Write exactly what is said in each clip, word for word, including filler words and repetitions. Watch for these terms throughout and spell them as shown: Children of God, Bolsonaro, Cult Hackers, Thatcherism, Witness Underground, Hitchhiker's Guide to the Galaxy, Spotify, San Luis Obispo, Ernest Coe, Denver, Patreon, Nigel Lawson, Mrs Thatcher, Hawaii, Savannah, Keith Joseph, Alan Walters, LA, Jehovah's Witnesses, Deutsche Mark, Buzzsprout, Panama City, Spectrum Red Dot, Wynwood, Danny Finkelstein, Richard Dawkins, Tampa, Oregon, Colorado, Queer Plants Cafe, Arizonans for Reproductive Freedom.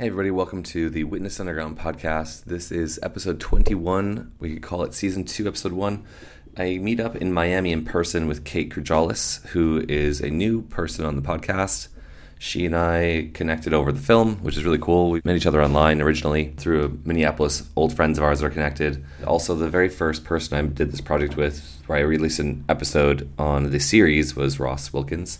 Hey everybody, welcome to the Witness Underground podcast. This is episode twenty-one. We could call it season two, episode one. I meet up in Miami in person with Kate Kraujalis, who is a new person on the podcast. She and I connected over the film, which is really cool. We met each other online originally through Minneapolis. Old friends of ours that are connected. Also, the very first person I did this project with, where I released an episode on the series, was Ross Wilkins.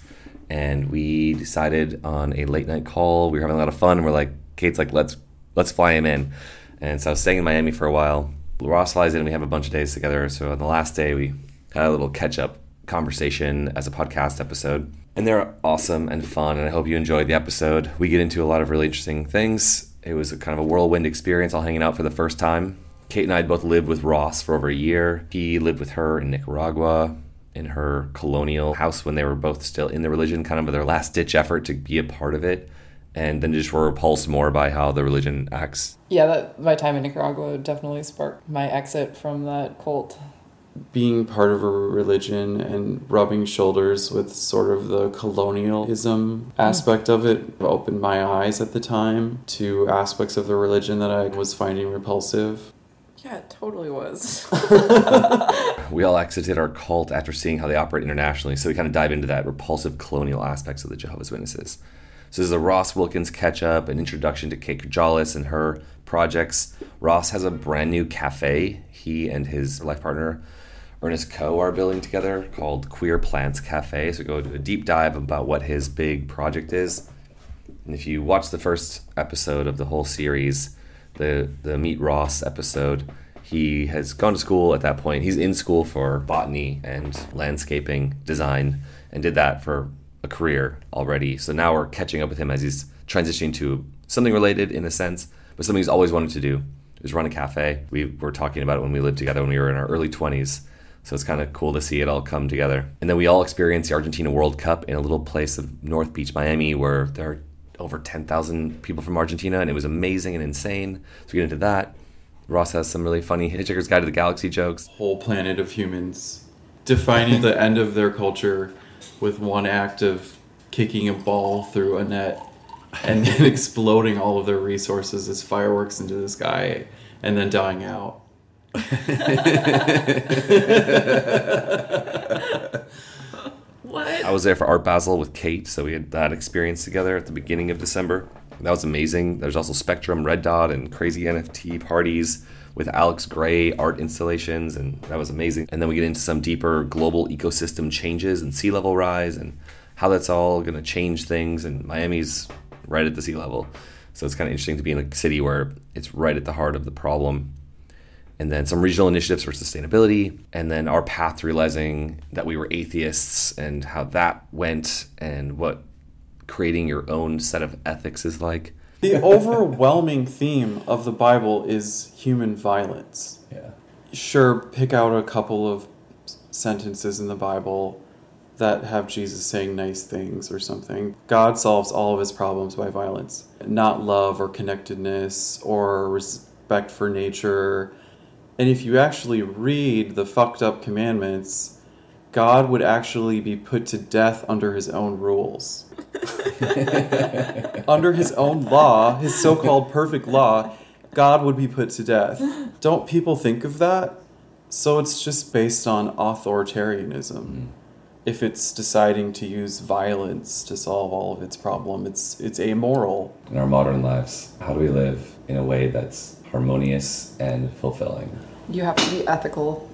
And we decided on a late night call. We were having a lot of fun. And we're like, Kate's like, let's let's fly him in. And so I was staying in Miami for a while. Ross flies in and we have a bunch of days together. So on the last day, we had a little catch-up conversation as a podcast episode. And they're awesome and fun, and I hope you enjoyed the episode. We get into a lot of really interesting things. It was a kind of a whirlwind experience, all hanging out for the first time. Kate and I both lived with Ross for over a year. He lived with her in Nicaragua, in her colonial house when they were both still in the religion, kind of their last-ditch effort to be a part of it. And then just were repulsed more by how the religion acts. Yeah, that, my time in Nicaragua definitely sparked my exit from that cult. Being part of a religion and rubbing shoulders with sort of the colonialism aspect of it opened my eyes at the time to aspects of the religion that I was finding repulsive. Yeah, it totally was. We all exited our cult after seeing how they operate internationally, so we kind of dive into that repulsive colonial aspects of the Jehovah's Witnesses. So this is a Ross Wilkins catch-up, an introduction to Kate Kraujalis and her projects. Ross has a brand new cafe he and his life partner Ernest Coe are building together called Queer Plants Cafe. So we go to a deep dive about what his big project is. And if you watch the first episode of the whole series, the, the Meet Ross episode, he has gone to school at that point. He's in school for botany and landscaping design and did that for a career already. So now we're catching up with him as he's transitioning to something related in a sense, but something he's always wanted to do is run a cafe. We were talking about it when we lived together when we were in our early twenties. So it's kind of cool to see it all come together. And then we all experienced the Argentina World Cup in a little place of North Beach, Miami, where there are over ten thousand people from Argentina, and it was amazing and insane. So we get into that. Ross has some really funny Hitchhiker's Guide to the Galaxy jokes. Whole planet of humans defining the end of their culture with one act of kicking a ball through a net and then exploding all of their resources as fireworks into the sky and then dying out. What? I was there for Art Basel with Kate, so we had that experience together at the beginning of December. That was amazing. There's also Spectrum Red Dot and crazy N F T parties with Alex Grey art installations, and that was amazing. And then we get into some deeper global ecosystem changes and sea level rise and how that's all going to change things. And Miami's right at the sea level, so it's kind of interesting to be in a city where it's right at the heart of the problem. And then some regional initiatives for sustainability, and then our path to realizing that we were atheists and how that went and what creating your own set of ethics is like. The overwhelming theme of the Bible is human violence. Yeah. Sure, pick out a couple of sentences in the Bible that have Jesus saying nice things or something. God solves all of his problems by violence, not love or connectedness or respect for nature. And if you actually read the fucked up commandments, God would actually be put to death under his own rules. Under his own law, his so-called perfect law, God would be put to death. Don't people think of that? So it's just based on authoritarianism. Mm. If it's deciding to use violence to solve all of its problem, it's it's amoral. In our modern lives, how do we live in a way that's harmonious and fulfilling? You have to be ethical.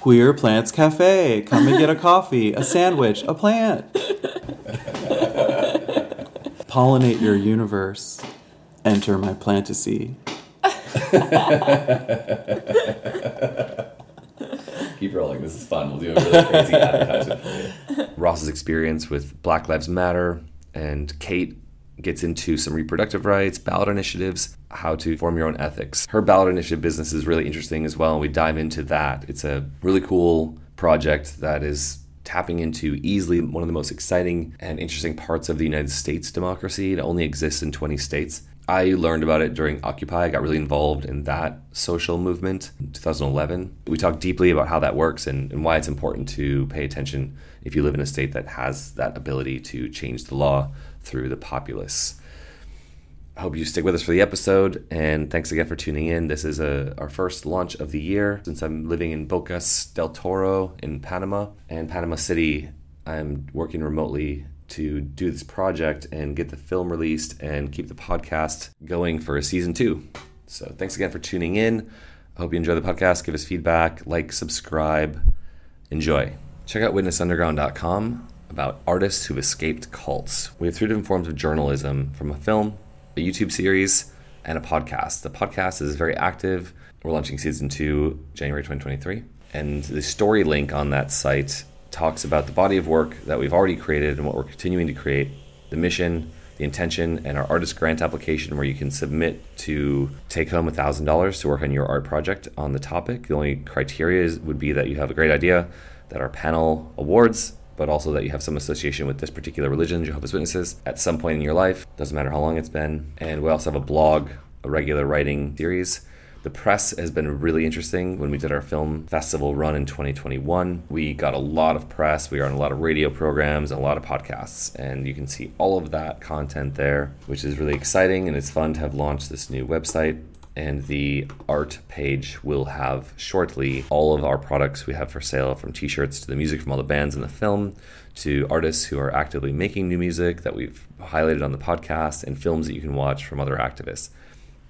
Queer Plants Cafe. Come and get a coffee, a sandwich, a plant. Pollinate your universe. Enter my plantasy. Keep rolling. This is fun. We'll do a really crazy advertisement for you. Ross's experience with Black Lives Matter, and Kate gets into some reproductive rights, ballot initiatives, how to form your own ethics. Her ballot initiative business is really interesting as well, and we dive into that. It's a really cool project that is tapping into easily one of the most exciting and interesting parts of the United States democracy. It only exists in twenty states. I learned about it during Occupy. I got really involved in that social movement in two thousand eleven. We talked deeply about how that works and, and why it's important to pay attention if you live in a state that has that ability to change the law through the populace. hope you stick with us for the episode, and thanks again for tuning in. This is a, our first launch of the year. Since I'm living in Bocas del Toro in Panama and Panama City, I'm working remotely to do this project and get the film released and keep the podcast going for a season two. So thanks again for tuning in. I hope you enjoy the podcast. Give us feedback, like, subscribe, enjoy. Check out witness underground dot com about artists who've escaped cults. We have three different forms of journalism, from a film, a YouTube series, and a podcast. The podcast is very active. We're launching season two, January twenty twenty-three. And the story link on that site talks about the body of work that we've already created and what we're continuing to create, the mission, the intention, and our artist grant application, where you can submit to take home one thousand dollars to work on your art project on the topic. The only criteria is, would be that you have a great idea, that our panel awards, but also that you have some association with this particular religion, Jehovah's Witnesses, at some point in your life. Doesn't matter how long it's been. And we also have a blog, a regular writing series. The press has been really interesting. When we did our film festival run in twenty twenty-one, we got a lot of press. We are on a lot of radio programs, and a lot of podcasts, and you can see all of that content there, which is really exciting, and it's fun to have launched this new website. And the art page will have shortly all of our products we have for sale, from t-shirts to the music from all the bands in the film, to artists who are actively making new music that we've highlighted on the podcast, and films that you can watch from other activists.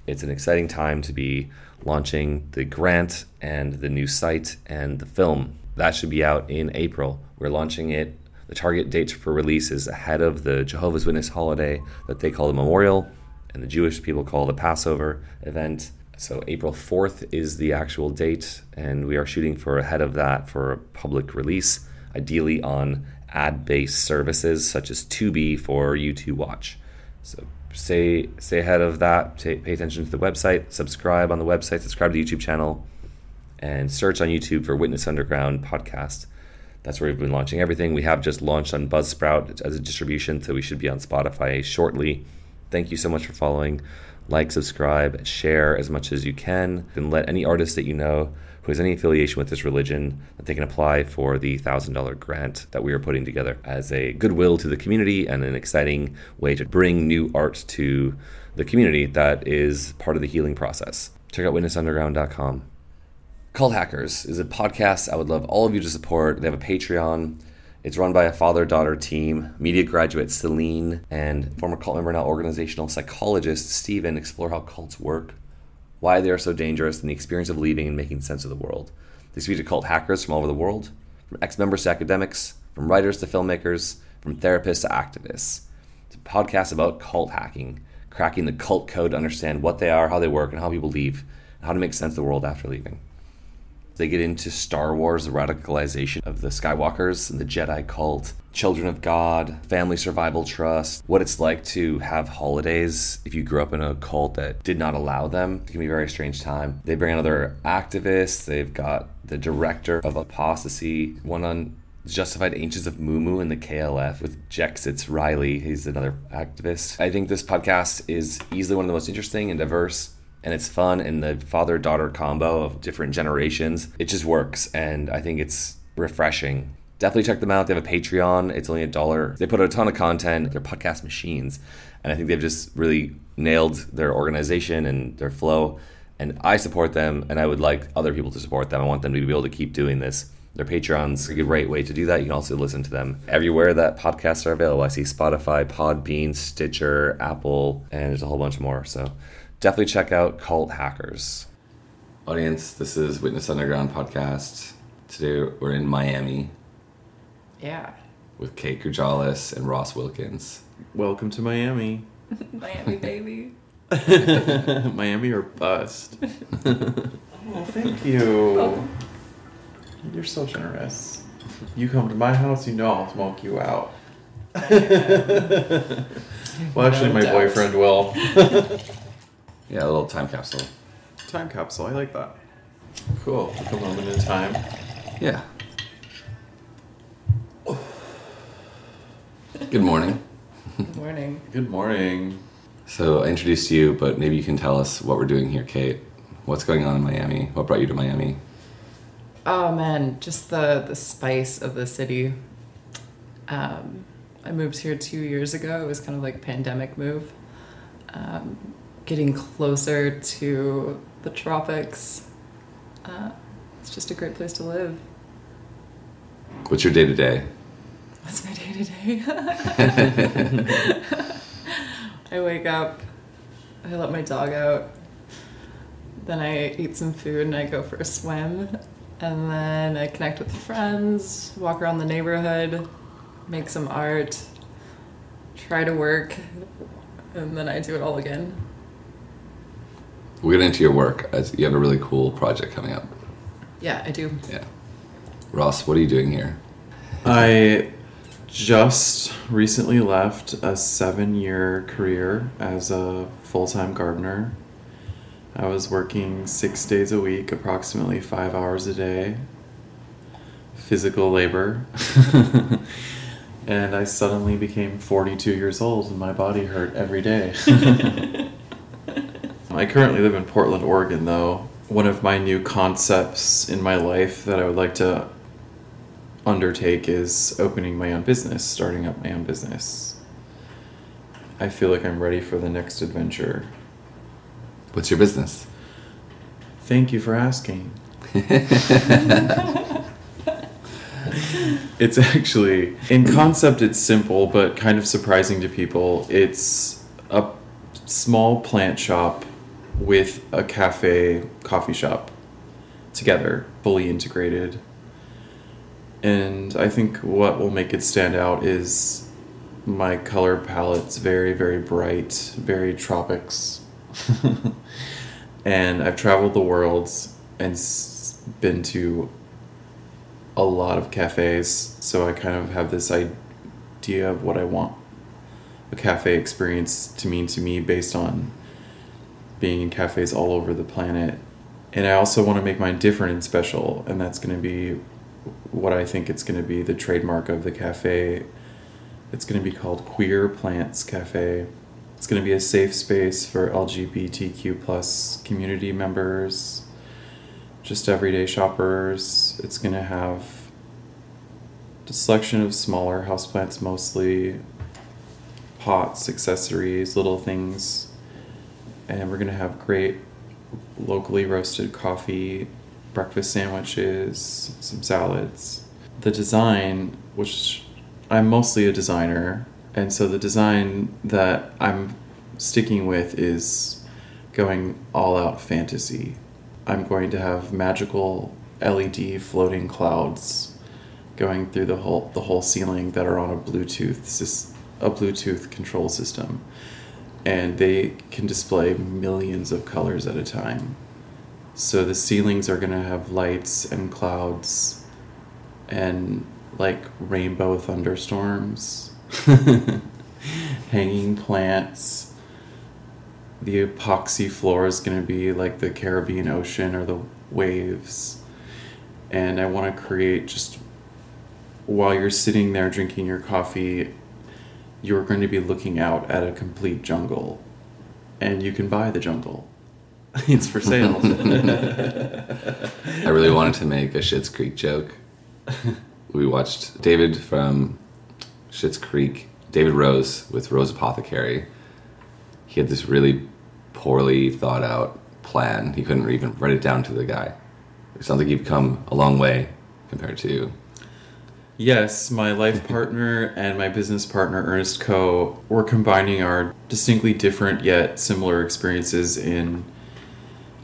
It's an exciting time to be launching the grant and the new site and the film. That should be out in April. We're launching it. The target date for release is ahead of the Jehovah's Witness holiday that they call the Memorial, and the Jewish people call the Passover event. So April fourth is the actual date, and we are shooting for ahead of that for a public release, ideally on ad-based services such as Tubi for you to watch. So Stay, stay ahead of that, T- pay attention to the website, subscribe on the website, subscribe to the YouTube channel, and search on YouTube for Witness Underground Podcast. That's where we've been launching everything. We have just launched on Buzzsprout as a distribution, so we should be on Spotify shortly. Thank you so much for following. Like, subscribe, share as much as you can, and let any artist that you know who has any affiliation with this religion, that they can apply for the one thousand dollars grant that we are putting together as a goodwill to the community and an exciting way to bring new art to the community that is part of the healing process. Check out witness underground dot com. Cult Hackers is a podcast I would love all of you to support. They have a Patreon. It's run by a father-daughter team. Media graduate Celine and former cult member, now organizational psychologist Stephen, explore how cults work, why they are so dangerous, and the experience of leaving and making sense of the world. They speak to cult hackers from all over the world, from ex-members to academics, from writers to filmmakers, from therapists to activists. It's a podcast about cult hacking, cracking the cult code to understand what they are, how they work, and how people leave, and how to make sense of the world after leaving. They get into Star Wars, the radicalization of the Skywalkers and the Jedi cult, Children of God, Family Survival Trust, what it's like to have holidays if you grew up in a cult that did not allow them. It can be a very strange time. They bring in other activists. They've got the director of apostasy, one on Justified Ancients of Mumu in the K L F with Jex, it's Riley. He's another activist. I think this podcast is easily one of the most interesting and diverse, and it's fun, and the father-daughter combo of different generations, it just works, and I think it's refreshing. Definitely check them out. They have a Patreon. It's only a dollar. They put out a ton of content. They're podcast machines, and I think they've just really nailed their organization and their flow, and I support them, and I would like other people to support them. I want them to be able to keep doing this. Their Patreon's a great way to do that. You can also listen to them everywhere that podcasts are available. I see Spotify, Podbean, Stitcher, Apple, and there's a whole bunch more, so definitely check out Cult Hackers. Audience, this is Witness Underground Podcast. Today we're in Miami. Yeah. With Kate Kraujalis and Ross Wilkins. Welcome to Miami. Miami, baby. Miami or bust. Oh, thank you. Welcome. You're so generous. You come to my house, you know I'll smoke you out. Well, actually, my boyfriend will. Yeah, a little time capsule. Time capsule, I like that. Cool, like a moment in time. Yeah. Good morning. Good morning. Good morning. So I introduced you, but maybe you can tell us what we're doing here, Kate. What's going on in Miami? What brought you to Miami? Oh man, just the, the spice of the city. Um, I moved here two years ago. It was kind of like a pandemic move. um, getting closer to the tropics. Uh, it's just a great place to live. What's your day-to-day? What's my day-to-day? I wake up, I let my dog out, then I eat some food and I go for a swim, and then I connect with friends, walk around the neighborhood, make some art, try to work, and then I do it all again. We'll get into your work, as you have a really cool project coming up. Yeah, I do. Yeah. Ross, what are you doing here? I just recently left a seven-year career as a full-time gardener. I was working six days a week, approximately five hours a day, physical labor, and I suddenly became forty-two years old and my body hurt every day. I currently live in Portland, Oregon, though. One of my new concepts in my life that I would like to undertake is opening my own business, starting up my own business. I feel like I'm ready for the next adventure. What's your business? Thank you for asking. It's actually, in concept it's simple, but kind of surprising to people. It's a small plant shop with a cafe, coffee shop together, fully integrated. And I think what will make it stand out is my color palette's very, very bright, very tropics. And I've traveled the world and been to a lot of cafes, so I kind of have this idea of what I want a cafe experience to mean to me based on being in cafes all over the planet. And I also want to make mine different and special, and that's going to be what I think it's going to be the trademark of the cafe. It's going to be called Queer Plants Cafe. It's going to be a safe space for L G B T Q plus community members, just everyday shoppers. It's going to have a selection of smaller houseplants, mostly pots, accessories, little things. And we're going to have great locally roasted coffee, breakfast sandwiches, some salads. The design, which I'm mostly a designer, and so the design that I'm sticking with is going all-out fantasy. I'm going to have magical L E D floating clouds going through the whole the whole ceiling that are on a Bluetooth a Bluetooth control system, and they can display millions of colors at a time. So the ceilings are going to have lights and clouds and like rainbow thunderstorms, hanging plants. The epoxy floor is going to be like the Caribbean Ocean or the waves. And I want to create, just while you're sitting there drinking your coffee, you're going to be looking out at a complete jungle, and you can buy the jungle. It's for sale. I really wanted to make a Schitt's Creek joke. We watched David from Schitt's Creek, David Rose with Rose Apothecary. He had this really poorly thought out plan. He couldn't even write it down to the guy. It sounds like you've come a long way compared to... Yes, my life partner and my business partner, Ernest Coe, we're combining our distinctly different yet similar experiences in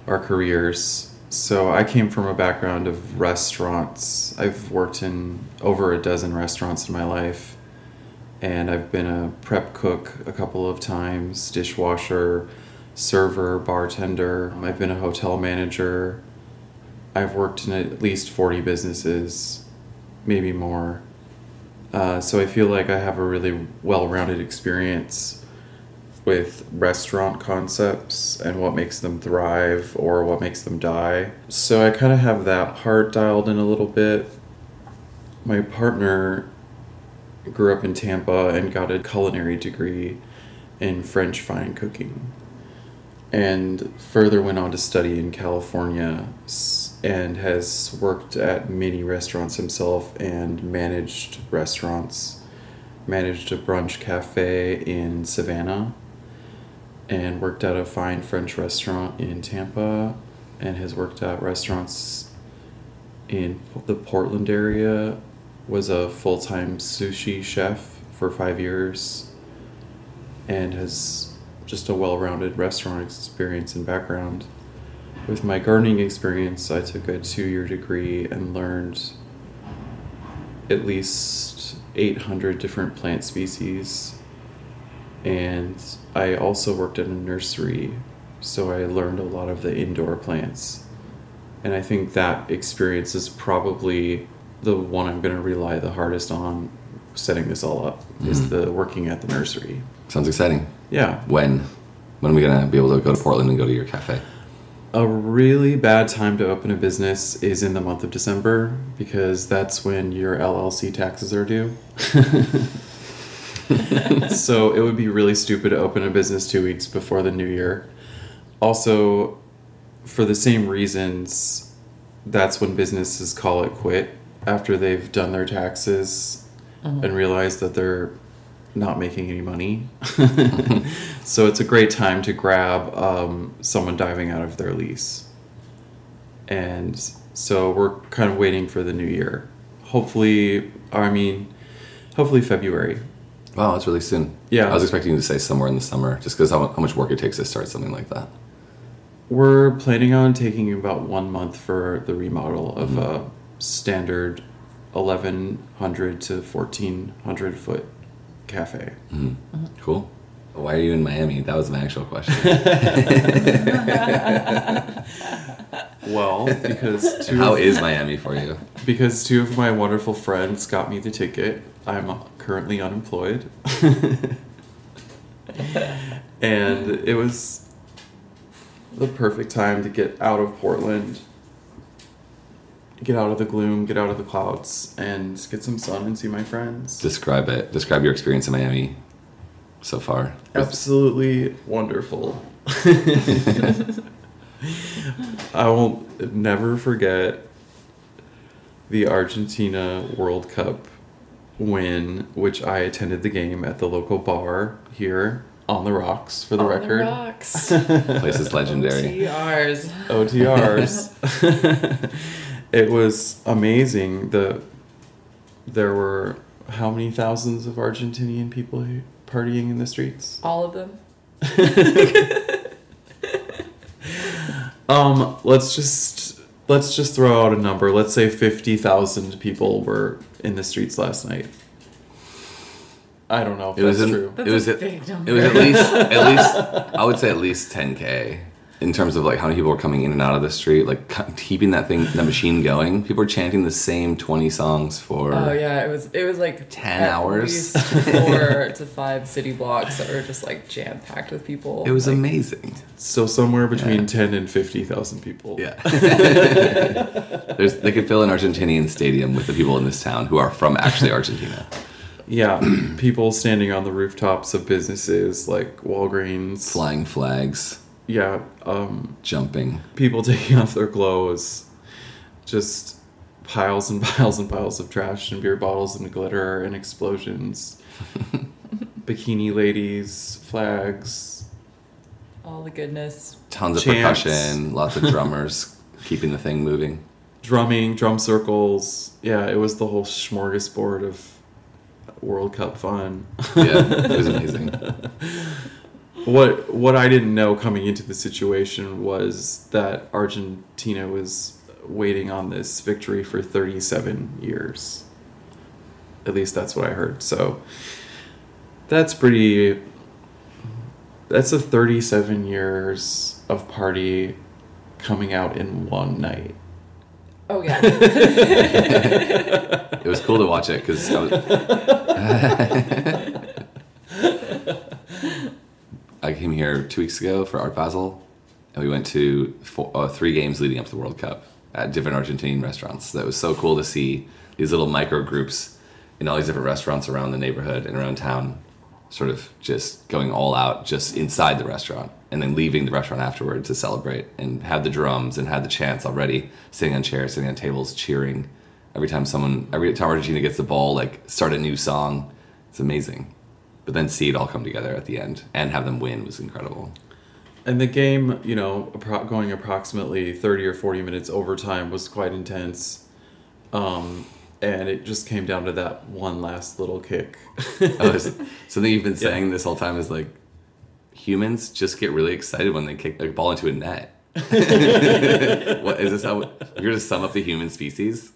our careers. So I came from a background of restaurants. I've worked in over a dozen restaurants in my life, and I've been a prep cook a couple of times, dishwasher, server, bartender. I've been a hotel manager. I've worked in at least forty businesses, maybe more. Uh, so I feel like I have a really well-rounded experience with restaurant concepts and what makes them thrive or what makes them die. So I kind of have that part dialed in a little bit. My partner grew up in Tampa and got a culinary degree in French fine cooking, and further went on to study in California and has worked at many restaurants himself and managed restaurants, managed a brunch cafe in Savannah, and worked at a fine French restaurant in Tampa, and has worked at restaurants in the Portland area, was a full-time sushi chef for five years, and has just a well-rounded restaurant experience and background. With my gardening experience, I took a two-year degree and learned at least eight hundred different plant species. And I also worked at a nursery, so I learned a lot of the indoor plants. And I think that experience is probably the one I'm going to rely the hardest on setting this all up, mm-hmm. is the working at the nursery. Sounds exciting. Yeah. When? When are we going to be able to go to Portland and go to your cafe? A really bad time to open a business is in the month of December, because that's when your L L C taxes are due. So it would be really stupid to open a business two weeks before the new year. Also, for the same reasons, that's when businesses call it quit after they've done their taxes uh-huh. and realize that they're not making any money. So it's a great time to grab um, someone diving out of their lease. And so we're kind of waiting for the new year. Hopefully, I mean, hopefully February. Wow, that's really soon. Yeah. I was expecting you to say somewhere in the summer, just because how, how much work it takes to start something like that. We're planning on taking about one month for the remodel of mm-hmm. a standard eleven hundred to fourteen hundred foot cafe. Mm-hmm. Uh-huh. Cool. Why are you in Miami? That was my actual question. Well, because two how of, is Miami for you? Because two of my wonderful friends got me the ticket. I'm currently unemployed, and it was the perfect time to get out of Portland, get out of the gloom, get out of the clouds, and get some sun and see my friends. Describe it. Describe your experience in Miami so far. Absolutely wonderful. I will never forget the Argentina World Cup win, which I attended the game at the local bar here on the rocks, for the on record. The rocks. Place is legendary. O T Rs. O T Rs. It was amazing. The there were how many thousands of Argentinian people partying in the streets? All of them. um, let's just let's just throw out a number. Let's say fifty thousand people were in the streets last night. I don't know if it that's was an, true. That's it was a big number. It was at least at least I would say at least ten k. In terms of like how many people are coming in and out of the street, like keeping that thing, the machine going. People are chanting the same twenty songs for. Oh yeah, it was it was like ten hours, four to five city blocks that were just like jam packed with people. It was like, amazing. So somewhere between yeah. ten and fifty thousand people. Yeah, There's, they could fill an Argentinian stadium with the people in this town who are from actually Argentina. Yeah, people standing on the rooftops of businesses like Walgreens, flying flags. Yeah, um... jumping. People taking off their clothes. Just piles and piles and piles of trash and beer bottles and glitter and explosions. Bikini ladies, flags. All the goodness. Tons of Chants. Percussion, lots of drummers, keeping the thing moving. Drumming, drum circles. Yeah, it was the whole smorgasbord of World Cup fun. Yeah, it was amazing. What what I didn't know coming into the situation was that Argentina was waiting on this victory for thirty-seven years. At least that's what I heard. So that's pretty... That's a thirty-seven years of party coming out in one night. Oh, yeah. It was cool to watch it, because I was... I came here two weeks ago for Art Basel, and we went to four, uh, three games leading up to the World Cup at different Argentinian restaurants. That was so cool to see these little micro groups in all these different restaurants around the neighborhood and around town, sort of just going all out just inside the restaurant and then leaving the restaurant afterward to celebrate, and had the drums and had the chants already, sitting on chairs, sitting on tables, cheering. Every time someone, every time Argentina gets the ball, like start a new song. It's amazing. But then see it all come together at the end and have them win was incredible. And the game, you know, going approximately thirty or forty minutes overtime was quite intense. Um, and it just came down to that one last little kick. Oh, something you've been saying yeah. this whole time is like, humans just get really excited when they kick a ball into a net. What is this? How you're going to sum up the human species?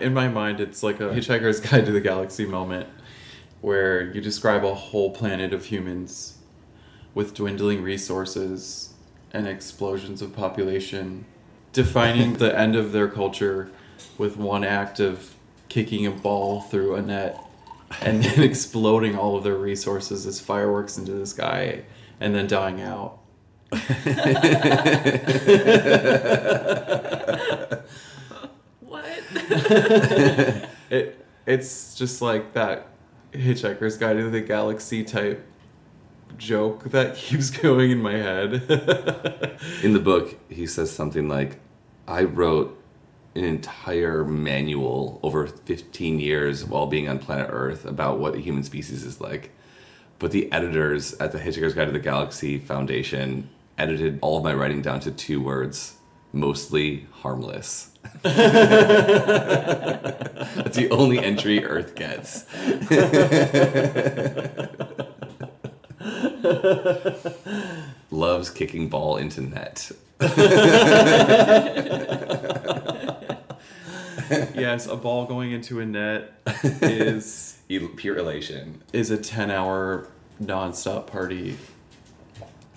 In my mind, it's like a Hitchhiker's Guide to the Galaxy moment where you describe a whole planet of humans with dwindling resources and explosions of population, defining the end of their culture with one act of kicking a ball through a net and then exploding all of their resources as fireworks into the sky and then dying out. What? it it's just like that Hitchhiker's Guide to the Galaxy type joke that keeps going in my head. In the book, he says something like, I wrote an entire manual over fifteen years while being on planet Earth about what the human species is like. But the editors at the Hitchhiker's Guide to the Galaxy Foundation edited all of my writing down to two words, mostly harmless. That's the only entry Earth gets. Loves kicking ball into net. Yes, a ball going into a net is pure elation. Is a ten-hour non-stop party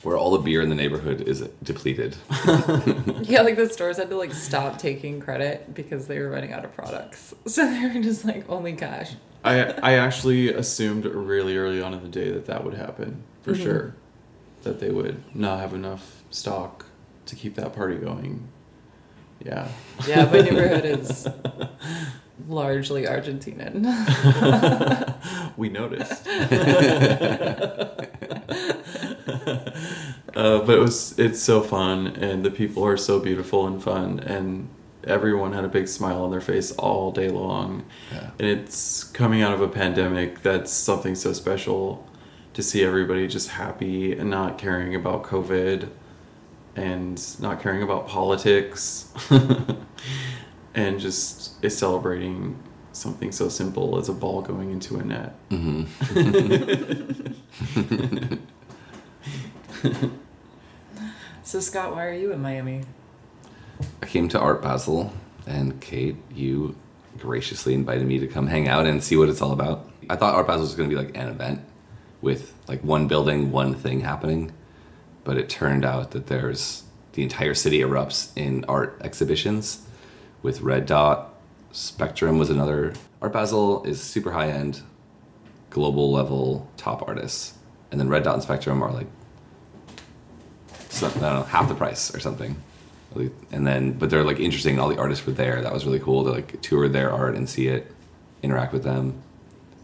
where all the beer in the neighborhood is depleted. Yeah, like the stores had to like stop taking credit because they were running out of products. So they were just like, oh my gosh. I I actually assumed really early on in the day that that would happen for mm-hmm. sure. That they would not have enough stock to keep that party going. Yeah. Yeah, my neighborhood is largely Argentinian. We noticed. Uh, but it was it's so fun, and the people are so beautiful and fun, and everyone had a big smile on their face all day long. Yeah. And it's coming out of a pandemic that's something so special to see everybody just happy and not caring about COVID and not caring about politics and just is celebrating something so simple as a ball going into a net. Mm-hmm. So Scott, why are you in Miami? I came to Art Basel, and Kate, you graciously invited me to come hang out and see what it's all about. I thought Art Basel was going to be like an event with like one building, one thing happening, but it turned out that there's the entire city erupts in art exhibitions with Red Dot. Spectrum was another. Art Basel is super high-end, global level top artists, and then Red Dot and Spectrum are like I don't know, half the price or something. And then, but they're like interesting. All the artists were there. That was really cool to like tour their art and see it, interact with them.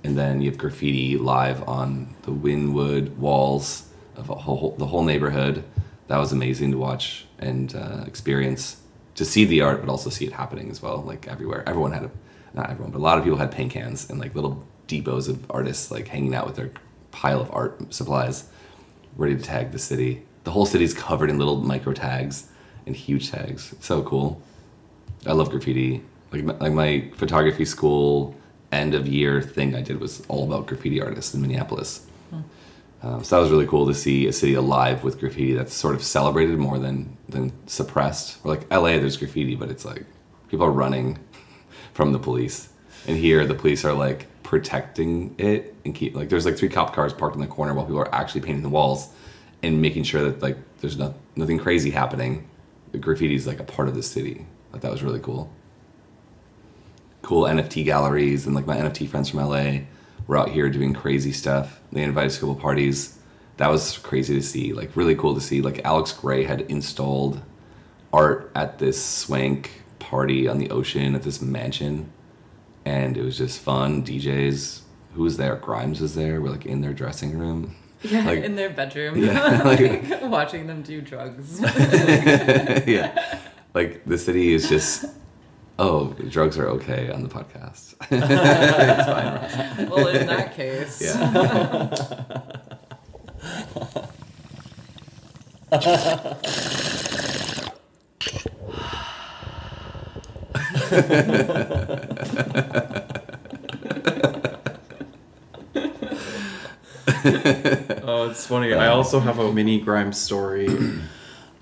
And then you have graffiti live on the Wynwood walls of a whole, the whole neighborhood. That was amazing to watch and uh, experience, to see the art, but also see it happening as well. Like everywhere, everyone had a, not everyone, but a lot of people had paint cans and like little depots of artists like hanging out with their pile of art supplies, ready to tag the city. The whole city's covered in little micro tags and huge tags. It's so cool. I love graffiti. Like my, like my photography school end of year thing I did was all about graffiti artists in Minneapolis. Mm. Um, so that was really cool to see a city alive with graffiti that's sort of celebrated more than, than suppressed. Or like L A, there's graffiti, but it's like people are running from the police. And here the police are like protecting it and keep like there's like three cop cars parked in the corner while people are actually painting the walls. And making sure that like there's no, nothing crazy happening. The graffiti is like a part of the city. Like that was really cool. Cool N F T galleries, and like my N F T friends from L A were out here doing crazy stuff. They invited us to a couple parties. That was crazy to see. Like really cool to see. Like Alex Grey had installed art at this swank party on the ocean at this mansion, and it was just fun. D Js, who was there? Grimes was there. We're like in their dressing room. Yeah, like, in their bedroom. Yeah, like, like, watching them do drugs. Yeah. Like, the city is just, oh, drugs are okay on the podcast. It's fine, Ross. Well, in that case. Yeah. Oh, it's funny. I also have a mini Grimes story.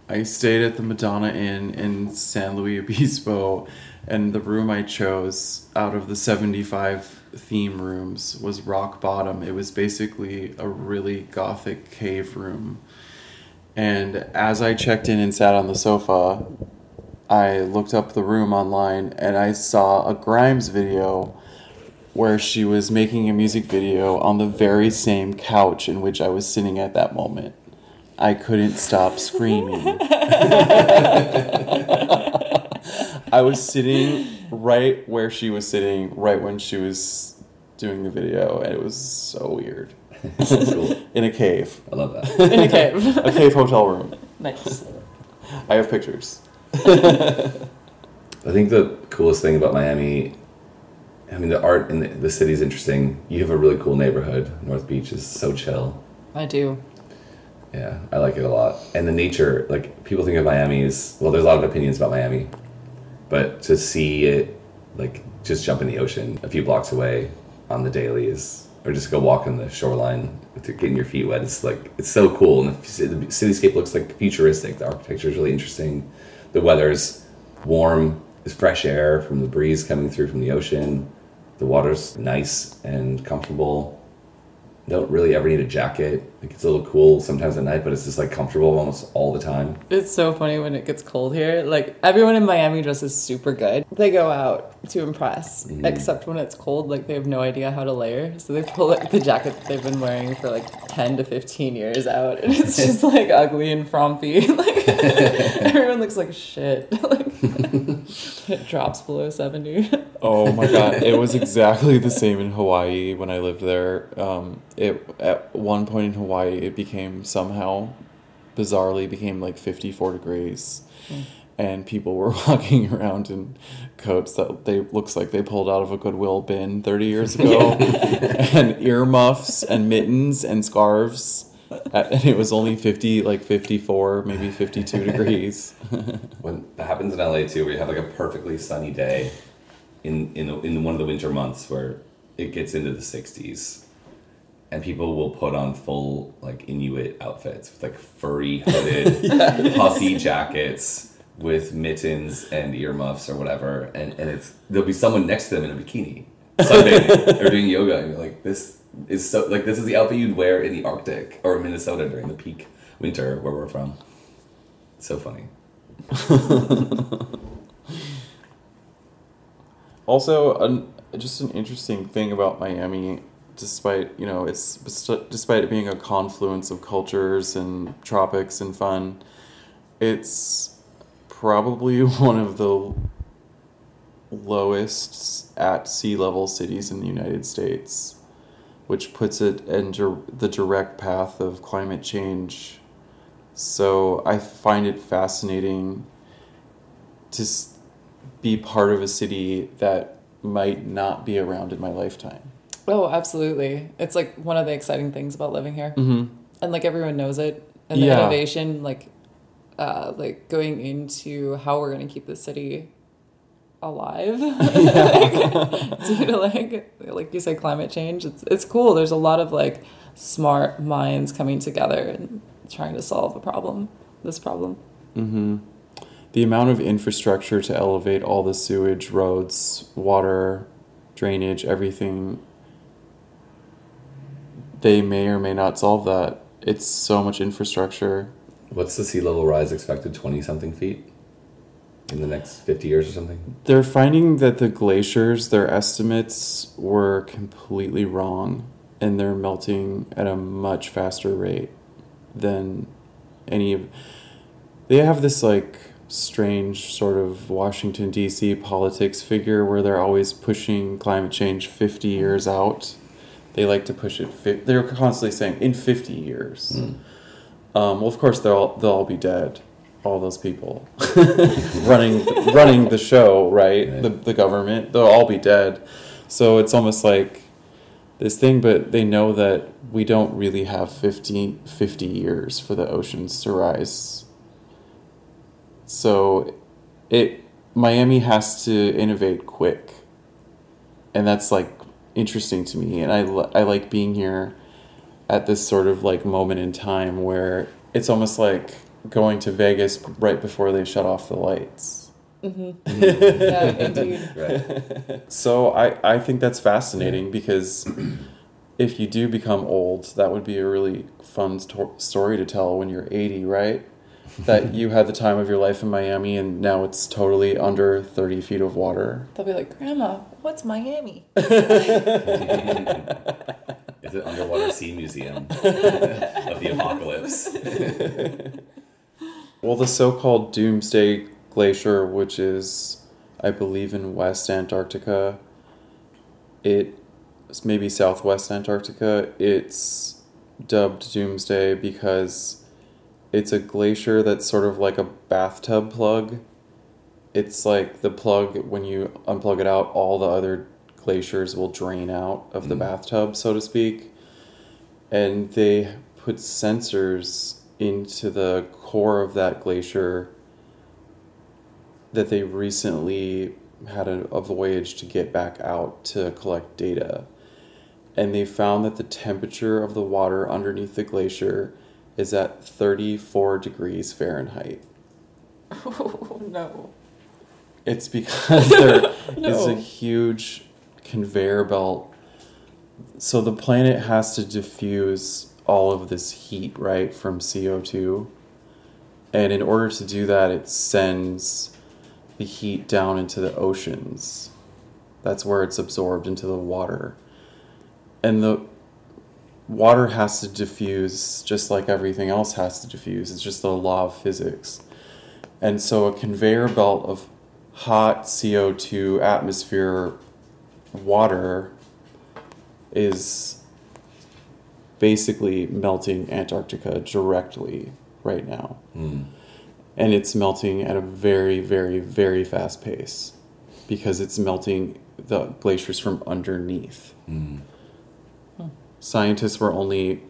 I stayed at the Madonna Inn in San Luis Obispo, and the room I chose out of the seventy-five theme rooms was rock bottom. It was basically a really gothic cave room. And as I checked in and sat on the sofa, I looked up the room online and I saw a Grimes video where she was making a music video on the very same couch in which I was sitting at that moment. I couldn't stop screaming. I was sitting right where she was sitting, right when she was doing the video, and it was so weird. Cool. In a cave. I love that. In a cave. A cave hotel room. Nice. I have pictures. I think the coolest thing about Miami, I mean, the art in the, the city is interesting. You have a really cool neighborhood. North Beach is so chill. I do. Yeah, I like it a lot. And the nature, like, people think of Miami as, well, there's a lot of opinions about Miami. But to see it, like, just jump in the ocean a few blocks away on the daily is, or just go walk on the shoreline, getting your feet wet, it's like, it's so cool. And the cityscape looks, like, futuristic. The architecture is really interesting. The weather's warm. There's fresh air from the breeze coming through from the ocean. The water's nice and comfortable. You don't really ever need a jacket. Like, it's a little cool sometimes at night, but it's just, like, comfortable almost all the time. It's so funny when it gets cold here. Like, everyone in Miami dresses super good. They go out to impress, mm-hmm. except when it's cold, like, they have no idea how to layer. So they pull, like, the jacket that they've been wearing for, like, ten to fifteen years out, and it's just, like, ugly and frumpy. Like, everyone looks like shit. Like, it drops below seventy. Oh, my God. It was exactly the same in Hawaii when I lived there. Um, it at one point in Hawaii, why it became somehow bizarrely became like fifty-four degrees mm. and people were walking around in coats that they looks like they pulled out of a Goodwill bin thirty years ago yeah. and earmuffs and mittens and scarves at, and it was only fifty like fifty-four maybe fifty-two degrees. When that happens in L A too, where you have like a perfectly sunny day in in in one of the winter months where it gets into the sixties. And people will put on full, like, Inuit outfits with, like, furry, hooded, yeah. puffy jackets with mittens and earmuffs or whatever. And, and it's there'll be someone next to them in a bikini sunbathing or doing yoga. And you're like, this is so, like, this is the outfit you'd wear in the Arctic or Minnesota during the peak winter where we're from. It's so funny. Also, an, just an interesting thing about Miami, despite, you know, it's despite it being a confluence of cultures and tropics and fun, it's probably one of the lowest at sea level cities in the United States, which puts it in dir- the direct path of climate change. So I find it fascinating to be part of a city that might not be around in my lifetime. Oh, absolutely. It's, like, one of the exciting things about living here. Mm-hmm. And, like, everyone knows it. And the yeah. innovation, like, uh, like going into how we're going to keep the city alive. like, due to, like, like you said, climate change. It's it's cool. There's a lot of, like, smart minds coming together and trying to solve a problem, this problem. Mm-hmm. The amount of infrastructure to elevate all the sewage, roads, water, drainage, everything... They may or may not solve that. It's so much infrastructure. What's the sea level rise expected? twenty-something feet in the next fifty years or something? They're finding that the glaciers, their estimates were completely wrong, and they're melting at a much faster rate than any of... They have this, like, strange sort of Washington, D C politics figure where they're always pushing climate change fifty years out. They like to push it. Fi- they're constantly saying in fifty years. Mm. Um, well, of course, they'll all, they'll all be dead. All those people running running the show, right? right. The the government. They'll all be dead. So it's almost like this thing, but they know that we don't really have fifty, fifty years for the oceans to rise. So it Miami has to innovate quick. And that's like interesting to me. And I, I like being here at this sort of like moment in time where it's almost like going to Vegas right before they shut off the lights. Mm-hmm. Yeah, indeed. Right. So I, I think that's fascinating, because if you do become old, that would be a really fun st- story to tell when you're eighty, right? That you had the time of your life in Miami and now it's totally under thirty feet of water. They'll be like, Grandma, what's Miami? It's an underwater sea museum of the apocalypse. Well, the so-called doomsday glacier, which is, I believe, in West Antarctica, it maybe Southwest Antarctica, it's dubbed Doomsday because it's a glacier that's sort of like a bathtub plug. It's like the plug, when you unplug it out, all the other glaciers will drain out of mm. the bathtub, so to speak. And they put sensors into the core of that glacier that they recently had a, a voyage to get back out to collect data. And they found that the temperature of the water underneath the glacier is at thirty-four degrees Fahrenheit. Oh, no. It's because there no. is a huge conveyor belt. So the planet has to diffuse all of this heat, right, from C O two. And in order to do that, it sends the heat down into the oceans. That's where it's absorbed into the water. And the water has to diffuse just like everything else has to diffuse. It's just the law of physics. And so a conveyor belt of hot C O two atmosphere water is basically melting Antarctica directly right now. Mm. And it's melting at a very, very, very fast pace because it's melting the glaciers from underneath. Mm. Huh. Scientists were only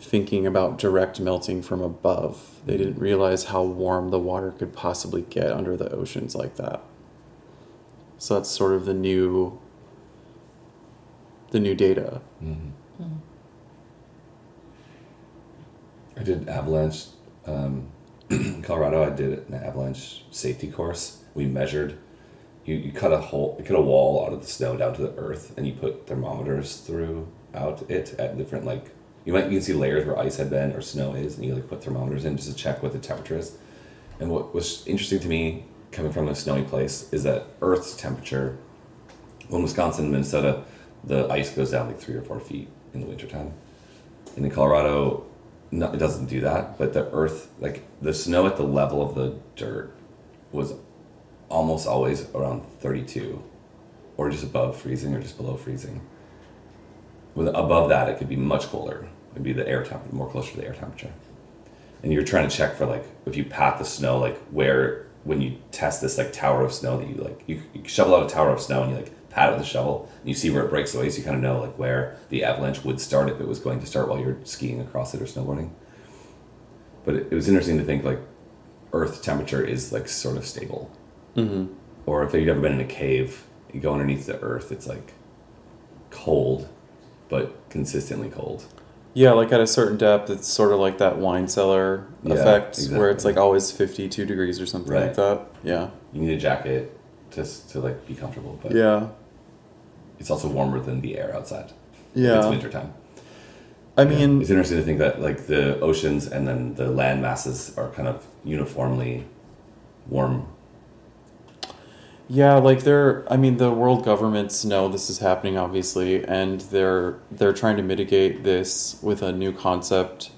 thinking about direct melting from above. They didn't realize how warm the water could possibly get under the oceans like that. So that's sort of the new, the new data. Mm-hmm. Mm. I did avalanche... Um, in Colorado, I did an avalanche safety course. We measured, you, you cut a hole, you cut a wall out of the snow down to the earth, and you put thermometers throughout it at different, like, you might you can see layers where ice had been or snow is, and you like put thermometers in just to check what the temperature is. And what was interesting to me, coming from a snowy place, is that Earth's temperature, in Wisconsin, Minnesota, the ice goes down like three or four feet in the wintertime. And in Colorado, no, it doesn't do that, but the earth, like the snow at the level of the dirt was almost always around thirty-two or just above freezing or just below freezing. With above that, it could be much colder. It would be the air temperature, more closer to the air temperature. And you're trying to check for, like, if you pat the snow, like where, when you test this like tower of snow that you like, you, you shovel out a tower of snow and you like pat it with a shovel and you see where it breaks away, so you kind of know like where the avalanche would start if it was going to start while you're skiing across it or snowboarding. But it, it was interesting to think like Earth temperature is like sort of stable. Mm-hmm. Or if you've ever been in a cave, you go underneath the earth, it's like cold, but consistently cold. Yeah, like at a certain depth, it's sort of like that wine cellar yeah, effect exactly. where it's like always fifty-two degrees or something right. like that. Yeah. You need a jacket to to like be comfortable, but yeah. It's also warmer than the air outside. Yeah. It's wintertime. I mean... Yeah. It's interesting to think that like the oceans and then the land masses are kind of uniformly warm. Yeah, like they're... I mean, the world governments know this is happening, obviously, and they're they're trying to mitigate this with a new concept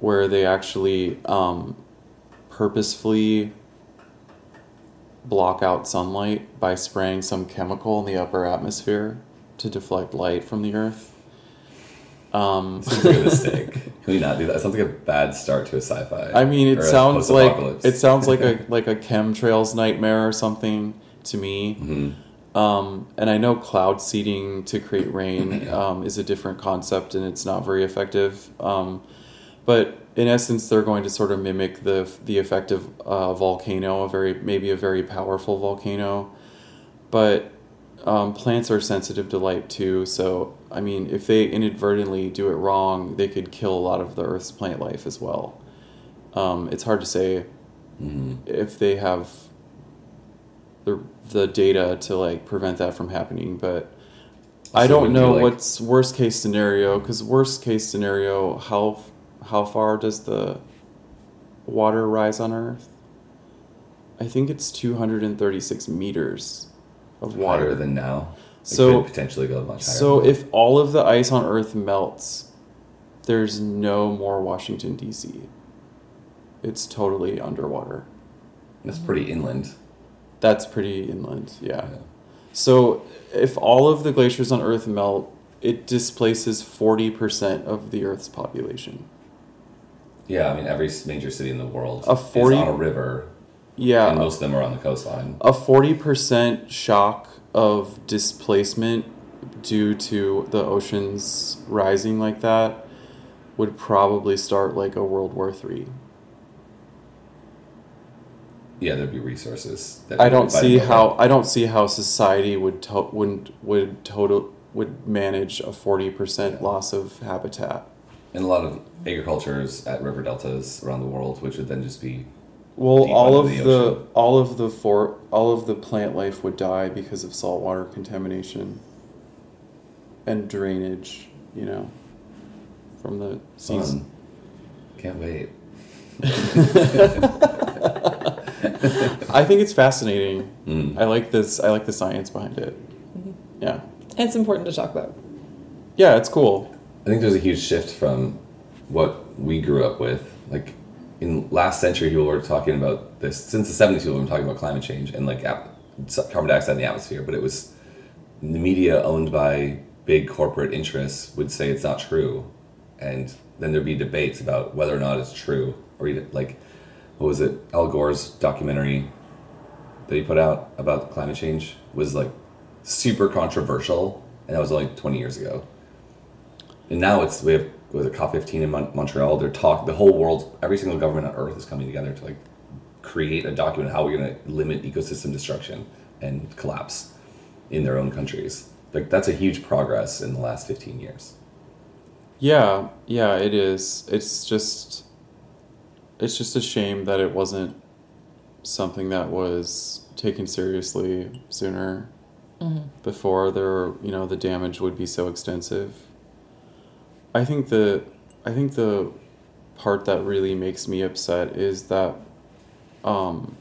where they actually um, purposefully block out sunlight by spraying some chemical in the upper atmosphere to deflect light from the earth. Um, it's a mistake. Can we not do that? It sounds like a bad start to a sci-fi. I mean, it sounds like it sounds like a like a chemtrails nightmare or something to me. Mm-hmm. Um, and I know cloud seeding to create rain um, is a different concept, and it's not very effective. Um, but in essence, they're going to sort of mimic the the effect of a volcano, a very maybe a very powerful volcano. But um, plants are sensitive to light too, so I mean, if they inadvertently do it wrong, they could kill a lot of the Earth's plant life as well. Um, it's hard to say mm-hmm. if they have the the data to like prevent that from happening, but so I don't know like... what's worst case scenario, because worst case scenario, how how far does the water rise on Earth? I think it's two hundred thirty-six meters of water. Higher than now. It so could potentially go much higher. So if all of the ice on Earth melts, there's no more Washington D C. It's totally underwater. That's pretty inland. That's pretty inland, yeah. yeah. So if all of the glaciers on Earth melt, it displaces forty percent of the Earth's population. Yeah, I mean, every major city in the world a forty is on a river. Yeah. And most of them are on the coastline. A forty percent shock of displacement due to the oceans rising like that would probably start like a World War Three. Yeah, there'd be resources. That I don't see how I don't see how society would to, wouldn't would total would manage a forty percent loss of habitat. And a lot of agriculture's at river deltas around the world, which would then just be well, all of the, the all of the for all of the plant life would die because of saltwater contamination and drainage. You know, from the season. Um, can't wait. I think it's fascinating. Mm. I like this. I like the science behind it. Mm-hmm. Yeah, and it's important to talk about. Yeah, it's cool. I think there's a huge shift from what we grew up with. Like in last century, people were talking about this. Since the seventies, people have been talking about climate change and like ap- carbon dioxide in the atmosphere. But it was the media owned by big corporate interests would say it's not true, and then there'd be debates about whether or not it's true or even like. What was it? Al Gore's documentary that he put out about climate change was like super controversial, and that was only twenty years ago. And now it's we have with a C O P fifteen in Mon- Montreal. They're talk the whole world, every single government on Earth is coming together to like create a document how we're going to limit ecosystem destruction and collapse in their own countries. Like that's a huge progress in the last fifteen years. Yeah, yeah, it is. It's just. It's just a shame that it wasn't something that was taken seriously sooner mm-hmm. before there, you know, the damage would be so extensive. I think the, I think the part that really makes me upset is that um,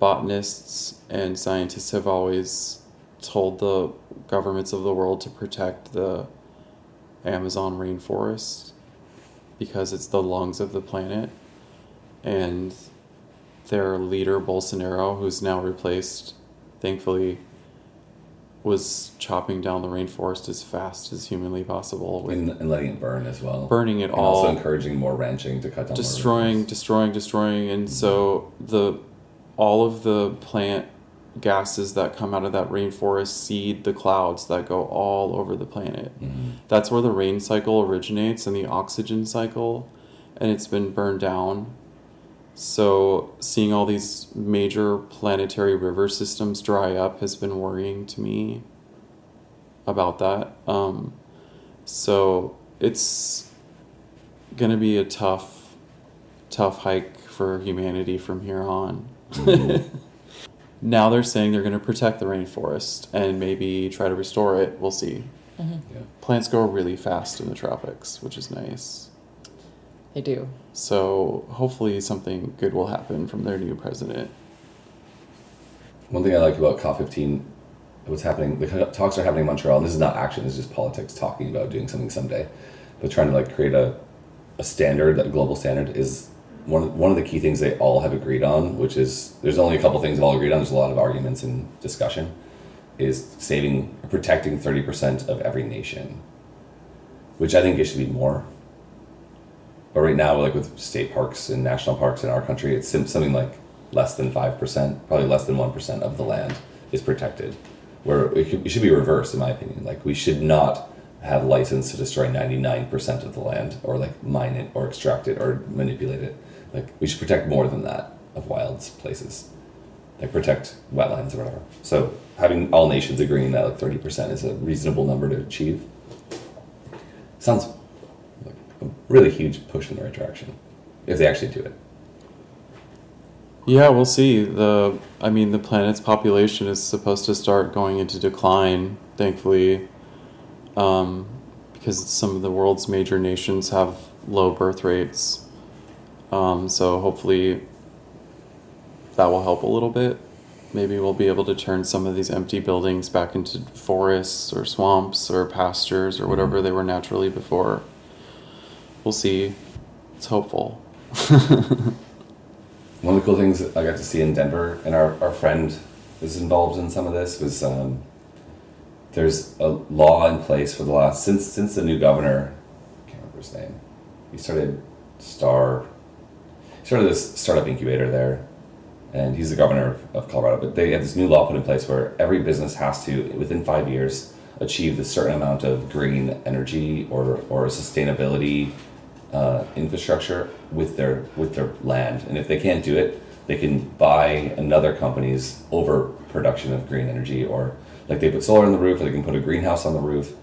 botanists and scientists have always told the governments of the world to protect the Amazon rainforest because it's the lungs of the planet. And their leader, Bolsonaro, who's now replaced, thankfully, was chopping down the rainforest as fast as humanly possible. And, and letting it burn as well. Burning it and all. Also encouraging more ranching to cut down destroying, more Destroying, destroying, destroying. And mm-hmm. so the all of the plant gases that come out of that rainforest seed the clouds that go all over the planet. Mm-hmm. That's where the rain cycle originates and the oxygen cycle. And it's been burned down. So seeing all these major planetary river systems dry up has been worrying to me about that. Um, so it's going to be a tough, tough hike for humanity from here on. Mm-hmm. Now they're saying they're going to protect the rainforest and maybe try to restore it. We'll see. Mm-hmm. Yeah. Plants grow really fast in the tropics, which is nice. They do. So hopefully something good will happen from their new president. One thing I like about C O P fifteen, what's happening, the talks are happening in Montreal, and this is not action, this is just politics talking about doing something someday. But trying to like create a, a standard, a global standard, is one of, one of the key things they all have agreed on, which is, there's only a couple things they've all agreed on, there's a lot of arguments and discussion, is saving, protecting thirty percent of every nation, which I think it should be more. But right now, like with state parks and national parks in our country, it's something like less than five percent, probably less than one percent of the land is protected. where it, could, it should be reversed, in my opinion. Like, we should not have license to destroy ninety-nine percent of the land, or like mine it or extract it or manipulate it. Like, we should protect more than that of wild places, like protect wetlands or whatever. So having all nations agreeing that like thirty percent is a reasonable number to achieve sounds like a really huge push in the right direction, if they actually do it. Yeah, we'll see. The I mean, the planet's population is supposed to start going into decline, thankfully, um, because some of the world's major nations have low birth rates. Um, so hopefully that will help a little bit. Maybe we'll be able to turn some of these empty buildings back into forests or swamps or pastures or whatever mm-hmm. they were naturally before. We'll see. It's hopeful. One of the cool things I got to see in Denver, and our, our friend is involved in some of this, was um, there's a law in place for the last, since since the new governor, I can't remember his name, he started Star, he started this startup incubator there, and he's the governor of Colorado, but they have this new law put in place where every business has to, within five years, achieve a certain amount of green energy or, or sustainability Uh, infrastructure with their with their land, and if they can't do it, they can buy another company's overproduction of green energy, or like they put solar on the roof, or they can put a greenhouse on the roof,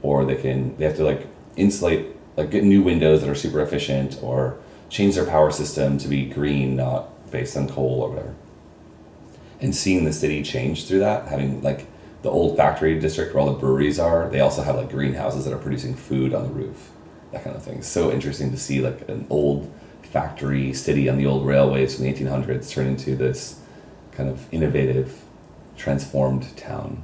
or they can they have to like insulate, like get new windows that are super efficient, or change their power system to be green, not based on coal or whatever. And seeing the city change through that, having like the old factory district where all the breweries are, they also have like greenhouses that are producing food on the roof. That kind of thing. So interesting to see like an old factory city on the old railways from the eighteen hundreds turn into this kind of innovative, transformed town.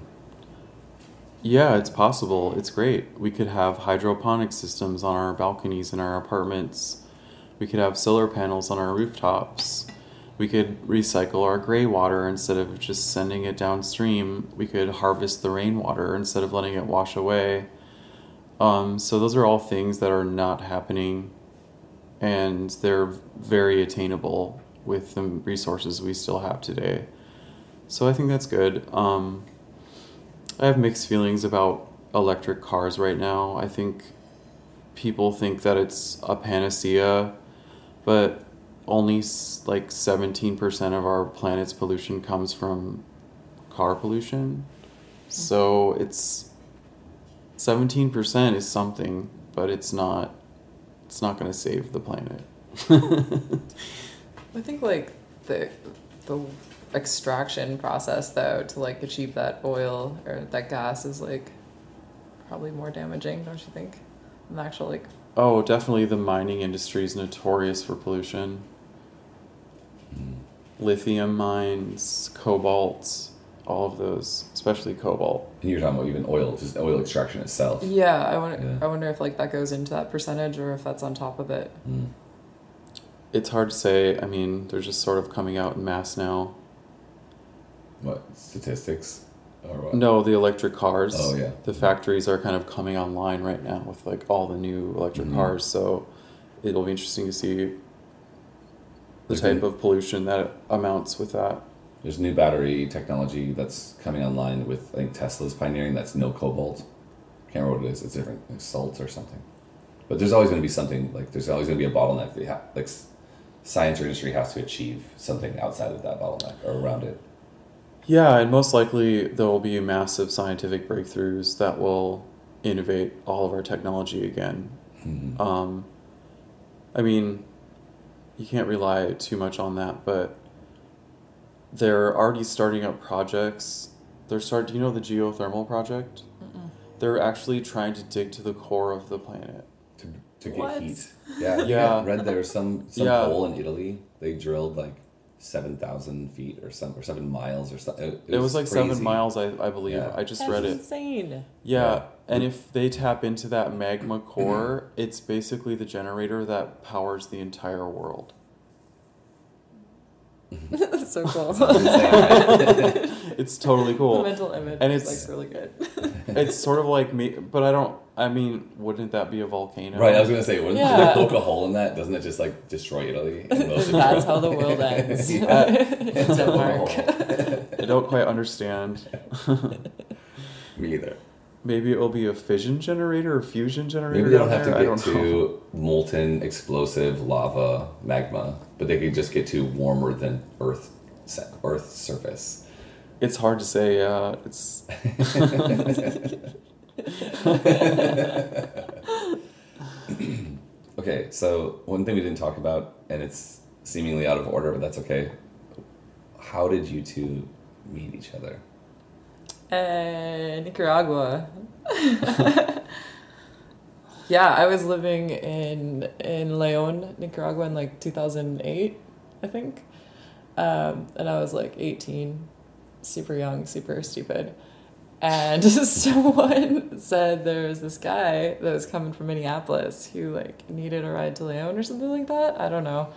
Yeah, it's possible. It's great. We could have hydroponic systems on our balconies in our apartments. We could have solar panels on our rooftops. We could recycle our gray water instead of just sending it downstream. We could harvest the rainwater instead of letting it wash away. Um, so those are all things that are not happening, and they're very attainable with the resources we still have today. So I think that's good. Um, I have mixed feelings about electric cars right now. I think people think that it's a panacea, but only like seventeen percent of our planet's pollution comes from car pollution. So it's... seventeen percent is something, but it's not it's not going to save the planet. I think like the the extraction process though to like achieve that oil or that gas is like probably more damaging, don't you think? Than actual like Oh, definitely the mining industry is notorious for pollution. Mm. Lithium mines, cobalt, all of those, especially cobalt. And you're talking about even oil, just oil extraction itself. Yeah, I wonder, yeah. I wonder if like that goes into that percentage or if that's on top of it. Mm. It's hard to say. I mean, they're just sort of coming out in mass now. What, statistics? Or what? No, the electric cars. Oh, yeah. The factories are kind of coming online right now with like all the new electric mm-hmm. cars, so it'll be interesting to see the okay. type of pollution that amounts with that. There's new battery technology that's coming online with, I think Tesla's pioneering, that's no cobalt. Can't remember what it is, it's different, like salt or something. But there's always going to be something, like there's always going to be a bottleneck. That ha- like science or industry has to achieve something outside of that bottleneck or around it. Yeah, and most likely there will be massive scientific breakthroughs that will innovate all of our technology again. Mm-hmm. Um, I mean, you can't rely too much on that, but... They're already starting up projects. They're start. Do you know the geothermal project? Mm-mm. They're actually trying to dig to the core of the planet to to get what? heat. Yeah, yeah. I read there was some some yeah. hole in Italy. They drilled like seven thousand feet or some or seven miles or something. It, it, it was like crazy. seven miles, I I believe. Yeah. I just That's read insane. it. Insane. Yeah. yeah, and if they tap into that magma core, it's basically the generator that powers the entire world. That's so cool. It's totally cool. The mental image and it's is like really good. It's sort of like me, but I don't. I mean, wouldn't that be a volcano? Right. I was gonna say, wouldn't yeah. there poke a hole in that? Doesn't it just like destroy Italy? Most That's how the world ends. Yeah. It's a mark. I don't quite understand. Me either. Maybe it will be a fission generator or fusion generator. Maybe they don't have there. to get to know. molten, explosive, lava, magma, but they could just get to warmer than Earth, Earth surface. It's hard to say. Uh, it's. Okay, so one thing we didn't talk about, and it's seemingly out of order, but that's okay. How did you two meet each other? Uh, Nicaragua. Yeah, I was living in in Leon, Nicaragua in like two thousand eight, I think. Um, and I was like eighteen, super young, super stupid. And someone said there was this guy that was coming from Minneapolis who like needed a ride to Leon or something like that. I don't know.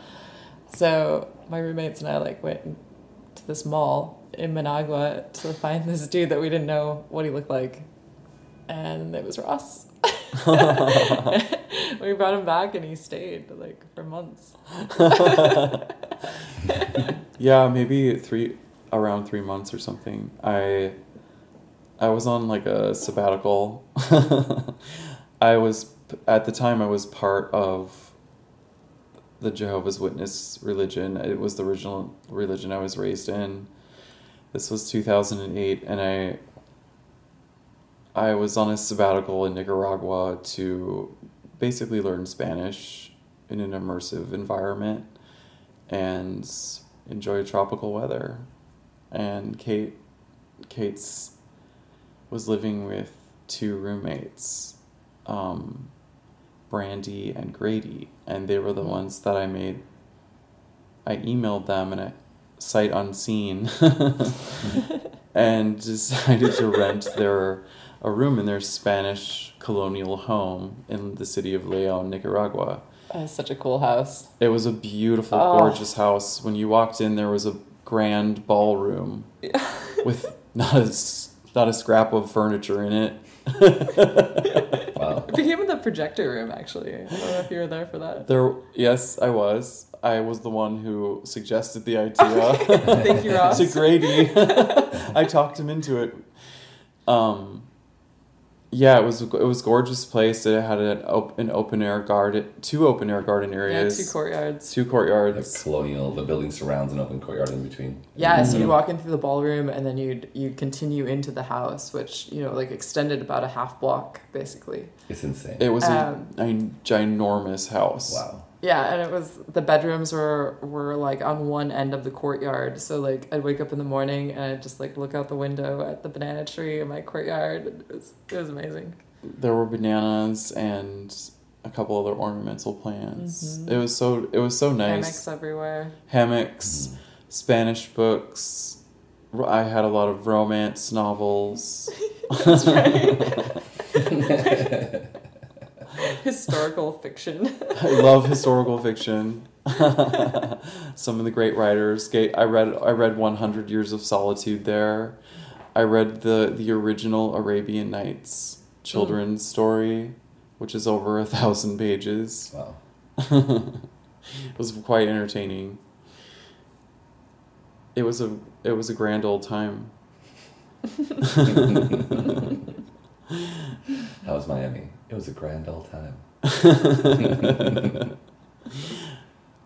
So my roommates and I like went to this mall in Managua to find this dude that we didn't know what he looked like, and it was Ross. We brought him back and he stayed like for months. Yeah, maybe three around three months or something. I I was on like a sabbatical. I was at the time I was part of the Jehovah's Witness religion. It was the original religion I was raised in. This was two thousand eight, and I I was on a sabbatical in Nicaragua to basically learn Spanish in an immersive environment and enjoy tropical weather. And Kate Kate's was living with two roommates, um, Brandy and Grady, and they were the ones that I made. I emailed them and I sight unseen and decided to rent their a room in their Spanish colonial home in the city of Leon, Nicaragua. That was such a cool house. It was a beautiful, oh. gorgeous house. When you walked in, there was a grand ballroom yeah. with not a, not a scrap of furniture in it. Wow. It became the projector room, actually. I don't know if you were there for that. There, yes, I was. I was the one who suggested the idea. Thank you, Ross. To Grady. I talked him into it. Um, yeah, it was it was a gorgeous place. It had an, op- an open air garden, two open air garden areas. Yeah, two courtyards. Two courtyards. Like colonial. The building surrounds an open courtyard in between. Yeah, mm-hmm. So you'd walk in through the ballroom, and then you'd you'd continue into the house, which you know like extended about a half block basically. It's insane. It was um, a, a ginormous house. Wow. Yeah, and it was, the bedrooms were, were, like, on one end of the courtyard, so, like, I'd wake up in the morning, and I'd just, like, look out the window at the banana tree in my courtyard, and it was, it was amazing. There were bananas and a couple other ornamental plants. Mm-hmm. It was so, it was so nice. Hammocks everywhere. Hammocks, Spanish books, I had a lot of romance novels. That's right. Historical fiction. I love historical fiction. Some of the great writers. I read I read one hundred Years of Solitude there. I read the, the original Arabian Nights children's mm. story, which is over a thousand pages. Wow. It was quite entertaining. It was a it was a grand old time. How was Miami? It was a grand old time.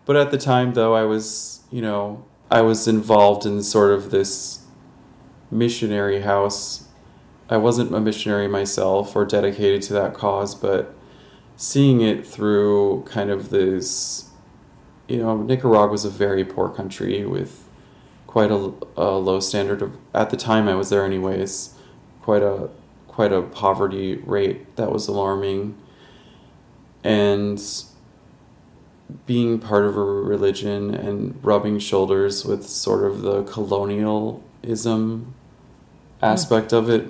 But at the time, though, I was, you know, I was involved in sort of this missionary house. I wasn't a missionary myself or dedicated to that cause, but seeing it through kind of this, you know, Nicaragua was a very poor country with quite a, a low standard of, at the time I was there anyways, quite a... quite a poverty rate that was alarming, and being part of a religion and rubbing shoulders with sort of the colonialism aspect mm. of it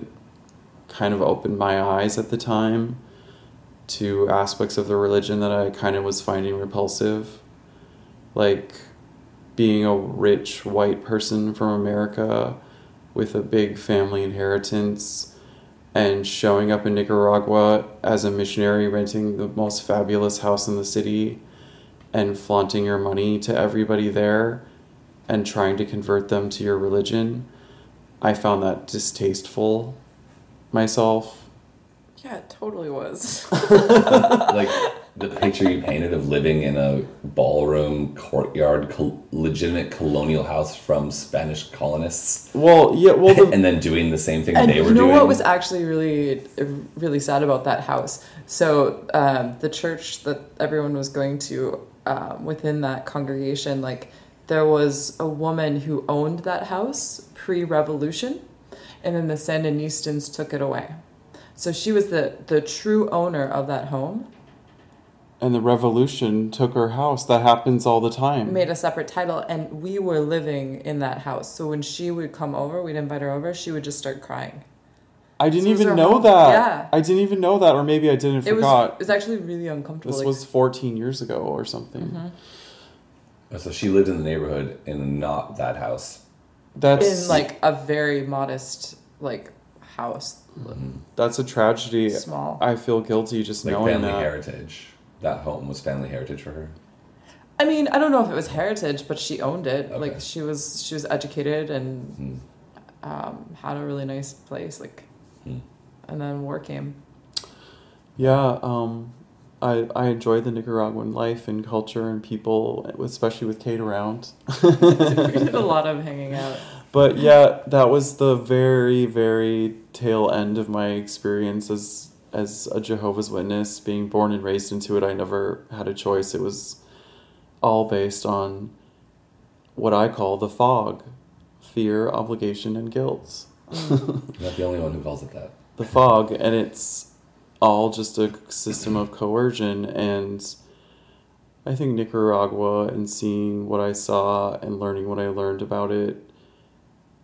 kind of opened my eyes at the time to aspects of the religion that I kind of was finding repulsive, like being a rich white person from America with a big family inheritance and showing up in Nicaragua as a missionary, renting the most fabulous house in the city and flaunting your money to everybody there and trying to convert them to your religion. I found that distasteful myself. Yeah, it totally was. Like the picture you painted of living in a ballroom courtyard, col- legitimate colonial house from Spanish colonists. Well, yeah, well, the, and then doing the same thing and they were doing. You know doing. What was actually really, really sad about that house? So um, the church that everyone was going to um, within that congregation, like there was a woman who owned that house pre-revolution, and then the Sandinistans took it away. So she was the, the true owner of that home. And the revolution took her house. That happens all the time. Made a separate title, and we were living in that house. So when she would come over, we'd invite her over, she would just start crying. I didn't this even know home. That. Yeah. I didn't even know that, or maybe I didn't, it forgot. Was, it was actually really uncomfortable. This like, was fourteen years ago or something. Mm-hmm. So she lived in the neighborhood in not that house. That's in like a very modest like house. Mm-hmm. That's a tragedy. Small. I feel guilty just like knowing family that. Heritage. That home was family heritage for her? I mean, I don't know if it was heritage, but she owned it. Okay. Like, she was she was educated and mm. um, had a really nice place. Like, mm. And then war came. Yeah, um, I I enjoy the Nicaraguan life and culture and people, especially with Kate around. We did a lot of hanging out. But yeah, that was the very, very tail end of my experience as As a Jehovah's Witness, being born and raised into it, I never had a choice. It was all based on what I call the fog. Fear, obligation, and guilt. You're not the only one who calls it that. The fog, and it's all just a system of coercion. And I think Nicaragua and seeing what I saw and learning what I learned about it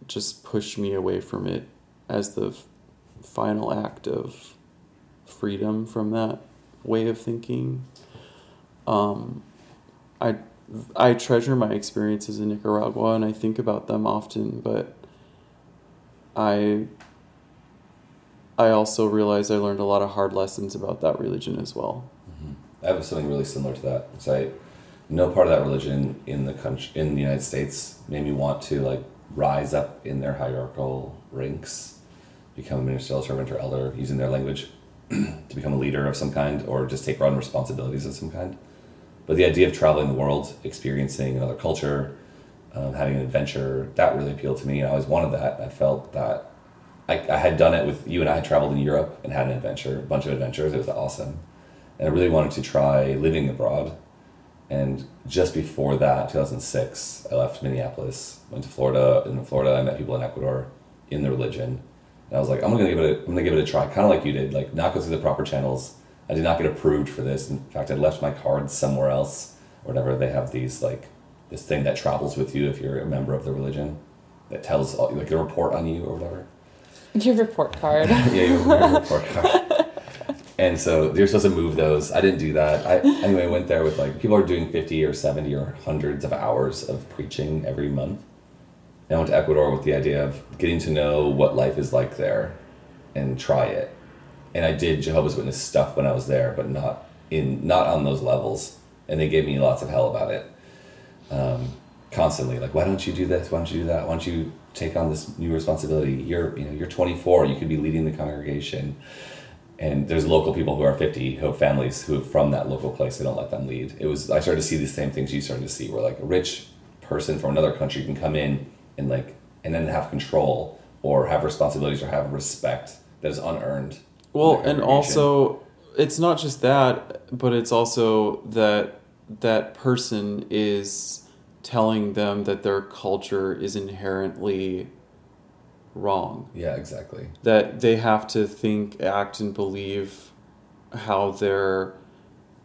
just pushed me away from it as the f- final act of freedom from that way of thinking. Um, I I treasure my experiences in Nicaragua and I think about them often, but I I also realized I learned a lot of hard lessons about that religion as well. Mm-hmm. I have something really similar to that. So I, no part of that religion in the country, in the United States made me want to like rise up in their hierarchical ranks, become a ministerial servant or elder, using their language, to become a leader of some kind or just take on responsibilities of some kind. But the idea of traveling the world, experiencing another culture, um, having an adventure, that really appealed to me. And I always wanted that. I felt that I, I had done it with you, and I had traveled in Europe and had an adventure, a bunch of adventures. It was awesome. And I really wanted to try living abroad. And just before that, two thousand six, I left Minneapolis, went to Florida. And in Florida, I met people in Ecuador in the religion. And I was like, I'm gonna give it. A, I'm gonna give it a try, kind of like you did. Like, not go through the proper channels. I did not get approved for this. In fact, I left my cards somewhere else, or whatever. They have these like this thing that travels with you if you're a member of the religion, that tells all, like a report on you or whatever. Your report card. Yeah, your, your report card. And so you're supposed to move those. I didn't do that. I anyway went there with like people are doing fifty or seventy or hundreds of hours of preaching every month. I went to Ecuador with the idea of getting to know what life is like there and try it. And I did Jehovah's Witness stuff when I was there, but not in not on those levels. And they gave me lots of hell about it. Um, constantly, like, why don't you do this? Why don't you do that? Why don't you take on this new responsibility? You're, you know, you're twenty-four, you could be leading the congregation. And there's local people who are fifty, who have families who are from that local place, they don't let them lead. It was, I started to see these same things you started to see, where like a rich person from another country can come in and like, and then have control or have responsibilities or have respect that is unearned. Well, and also it's not just that, but it's also that that person is telling them that their culture is inherently wrong. Yeah, exactly. That they have to think, act, and believe how their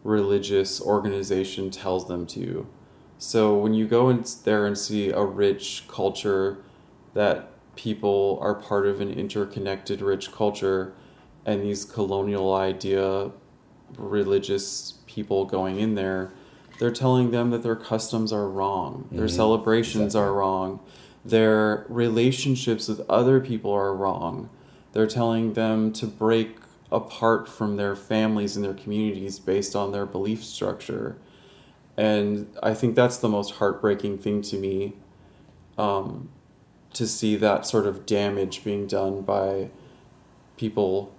religious organization tells them to. So when you go in there and see a rich culture, that people are part of an interconnected rich culture, and these colonial idea religious people going in there, they're telling them that their customs are wrong, mm-hmm. their celebrations exactly. are wrong, their relationships with other people are wrong. They're telling them to break apart from their families and their communities based on their belief structure. And I think that's the most heartbreaking thing to me, um, to see that sort of damage being done by people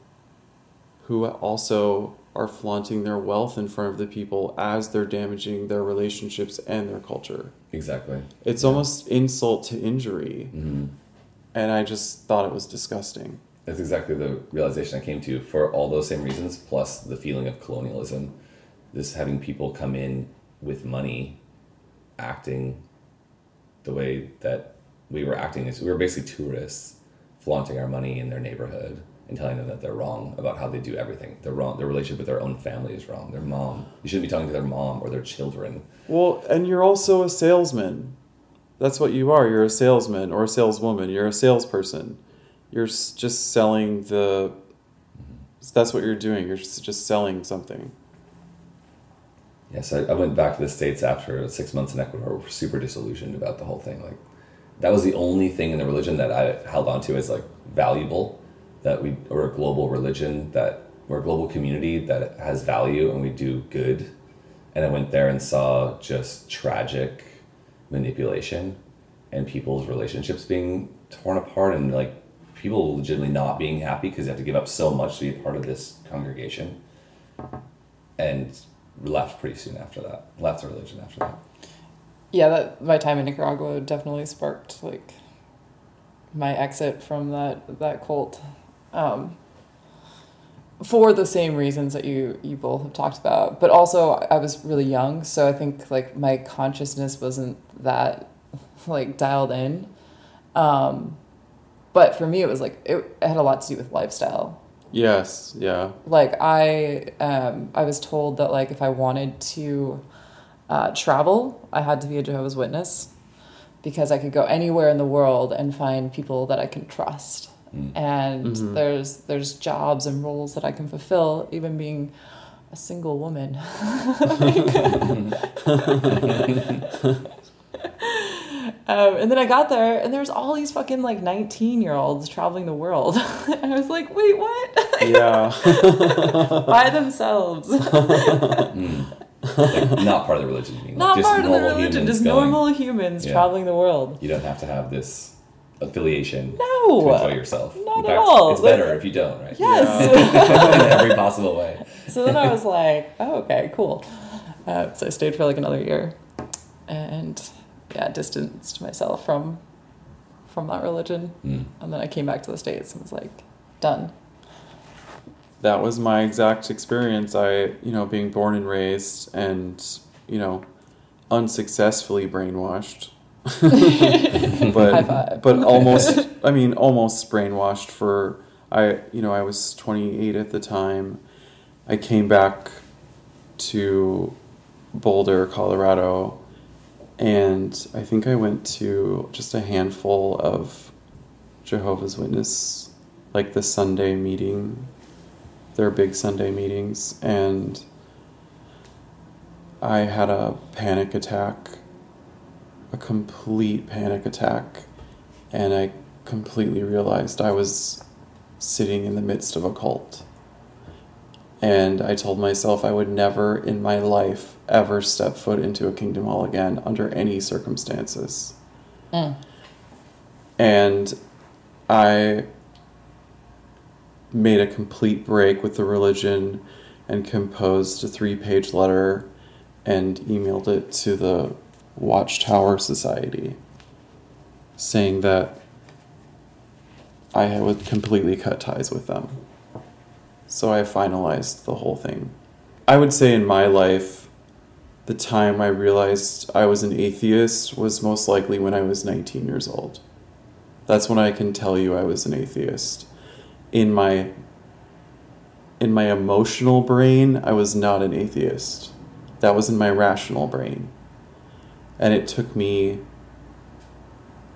who also are flaunting their wealth in front of the people as they're damaging their relationships and their culture. Exactly. It's yeah. almost insult to injury. Mm-hmm. And I just thought it was disgusting. That's exactly the realization I came to, for all those same reasons, plus the feeling of colonialism. This having people come in with money acting the way that we were acting. We were basically tourists flaunting our money in their neighborhood and telling them that they're wrong about how they do everything. They're wrong. Their relationship with their own family is wrong. Their mom. You shouldn't be talking to their mom or their children. Well, and you're also a salesman. That's what you are. You're a salesman or a saleswoman. You're a salesperson. You're just selling the... That's what you're doing. You're just selling something. Yes, yeah, so I, I went back to the States after six months in Ecuador. We were super disillusioned about the whole thing. Like, that was the only thing in the religion that I held on to as, like, valuable. That we, we're a global religion, that we're a global community that has value and we do good. And I went there and saw just tragic manipulation and people's relationships being torn apart and, like, people legitimately not being happy because they have to give up so much to be a part of this congregation. And left pretty soon after that. Left the religion after that. Yeah, that my time in Nicaragua definitely sparked, like, my exit from that, that cult. Um, for the same reasons that you, you both have talked about. But also, I was really young, so I think, like, my consciousness wasn't that, like, dialed in. Um, but for me, it was, like, it, it had a lot to do with lifestyle. Yes, yeah. Like, I, um, I was told that, like, if I wanted to uh, travel, I had to be a Jehovah's Witness, because I could go anywhere in the world and find people that I can trust. And mm-hmm. there's there's jobs and roles that I can fulfill, even being a single woman. um, and then I got there, and there's all these fucking, like, nineteen-year-olds traveling the world. And I was like, wait, what? Yeah. By themselves. mm. Like, not part of the religion. Like, not just part of the religion, just going, normal humans yeah. traveling the world. You don't have to have this... affiliation no, to enjoy yourself. Not in fact, at all. It's better like, if you don't, right? Yes. Yeah. In every possible way. So then I was like, oh, okay, cool. Uh, so I stayed for like another year and yeah, distanced myself from from that religion. Mm. And then I came back to the States and was like, done. That was my exact experience. I, you know, being born and raised and, you know, unsuccessfully brainwashed. but but almost I mean almost brainwashed for I you know I was twenty-eight at the time. I came back to Boulder, Colorado, and I think I went to just a handful of Jehovah's Witness, like the Sunday meeting, their big Sunday meetings, and I had a panic attack. A complete panic attack, and I completely realized I was sitting in the midst of a cult. And I told myself I would never in my life ever step foot into a kingdom hall again under any circumstances. Mm. And I made a complete break with the religion and composed a three-page letter and emailed it to the Watchtower Society, saying that I would completely cut ties with them. So I finalized the whole thing. I would say in my life, the time I realized I was an atheist was most likely when I was nineteen years old. That's when I can tell you I was an atheist. In my, in my emotional brain, I was not an atheist. That was in my rational brain. And it took me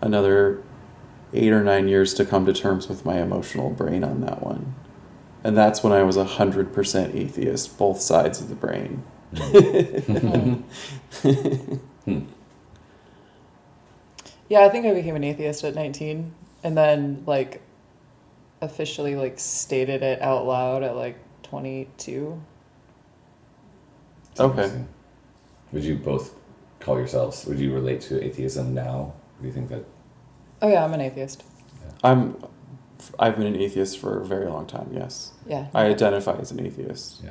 another eight or nine years to come to terms with my emotional brain on that one. And that's when I was one hundred percent atheist, both sides of the brain. Yeah, I think I became an atheist at nineteen. And then, like, officially, like, stated it out loud at, like, twenty-two. Okay. Would you both... call yourselves, would you relate to atheism now? Do you think that... Oh yeah, I'm an atheist. Yeah. I'm I've been an atheist for a very long time, yes. Yeah. I identify as an atheist. Yeah.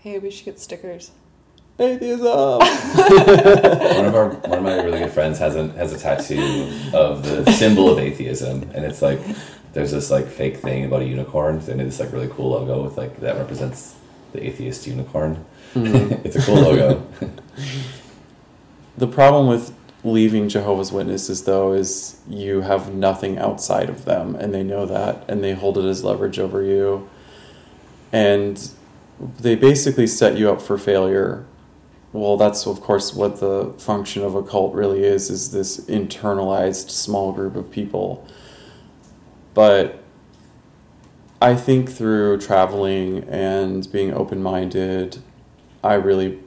Hey, we should get stickers. Atheism! one of our one of my really good friends has a has a tattoo of the symbol of atheism, and it's like there's this like fake thing about a unicorn, and it's like really cool logo with like that represents the atheist unicorn. Mm. It's a cool logo. The problem with leaving Jehovah's Witnesses, though, is you have nothing outside of them, and they know that, and they hold it as leverage over you, and they basically set you up for failure. Well, that's, of course, what the function of a cult really is, is this internalized small group of people. But I think through traveling and being open-minded, I really...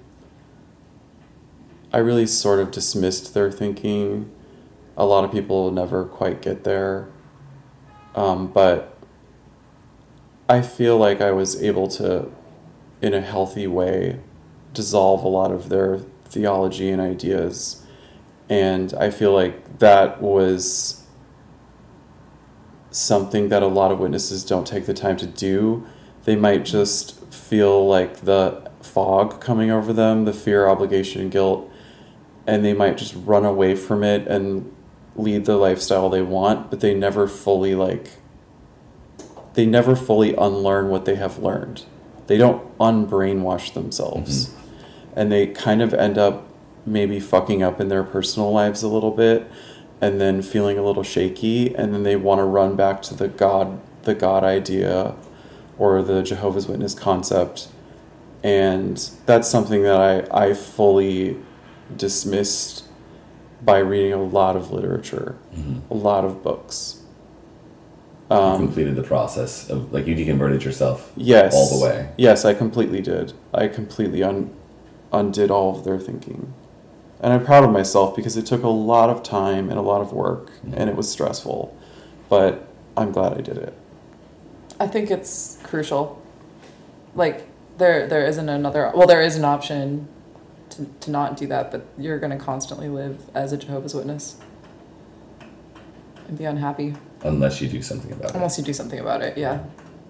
I really sort of dismissed their thinking. A lot of people never quite get there. Um, but I feel like I was able to, in a healthy way, dissolve a lot of their theology and ideas. And I feel like that was something that a lot of witnesses don't take the time to do. They might just feel like the fog coming over them, the fear, obligation, and guilt, and they might just run away from it and lead the lifestyle they want, but they never fully, like, they never fully unlearn what they have learned. They don't unbrainwash themselves. Mm-hmm. And they kind of end up maybe fucking up in their personal lives a little bit, and then feeling a little shaky, and then they want to run back to the God, the God idea or the Jehovah's Witness concept. And that's something that I, I fully... dismissed by reading a lot of literature, mm-hmm. a lot of books. Um, you completed the process of, like, you deconverted yourself yes, all the way. Yes, I completely did. I completely un undid all of their thinking. And I'm proud of myself because it took a lot of time and a lot of work, mm-hmm. and it was stressful. But I'm glad I did it. I think it's crucial. Like, there, there isn't another... Well, there is an option... To, to not do that, but you're going to constantly live as a Jehovah's Witness and be unhappy. Unless you do something about it. Unless you do something about it, yeah.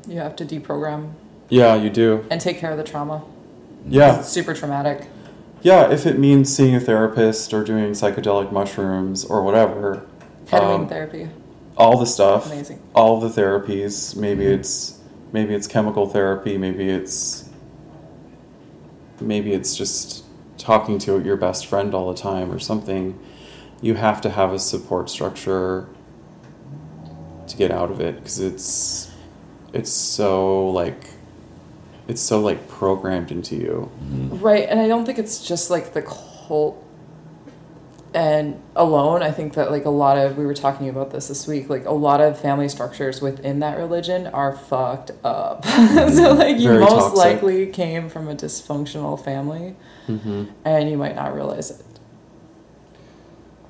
You have to deprogram. Yeah, you do. And take care of the trauma. Yeah. It's super traumatic. Yeah, if it means seeing a therapist or doing psychedelic mushrooms or whatever. Ketamine um, therapy. All the stuff. Amazing. All the therapies. Maybe mm-hmm. it's maybe it's chemical therapy. Maybe it's maybe it's just... talking to your best friend all the time or something. You have to have a support structure to get out of it, because it's it's so like it's so like programmed into you. Mm-hmm. Right, and I don't think it's just like the cult and alone. I think that like a lot of we were talking about this this week. Like a lot of family structures within that religion are fucked up. So like you Very most toxic. likely came from a dysfunctional family. Mm-hmm. And you might not realize it.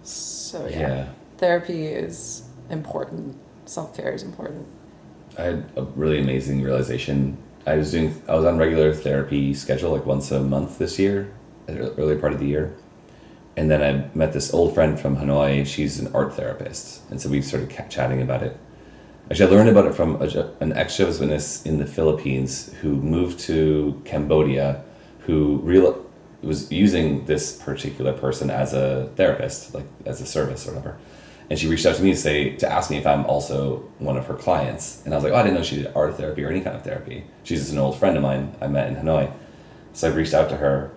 So yeah, yeah. Therapy is important. Self-care is important. I had a really amazing realization. I was doing, I was on regular therapy schedule like once a month this year, early part of the year, and then I met this old friend from Hanoi. She's an art therapist, and so we started kept chatting about it. Actually, I learned about it from a, an ex-Jehovah's Witness in the Philippines who moved to Cambodia, who realized was using this particular person as a therapist, like as a service or whatever. And she reached out to me to say, to ask me if I'm also one of her clients. And I was like, oh, I didn't know she did art therapy or any kind of therapy. She's just an old friend of mine I met in Hanoi. So I reached out to her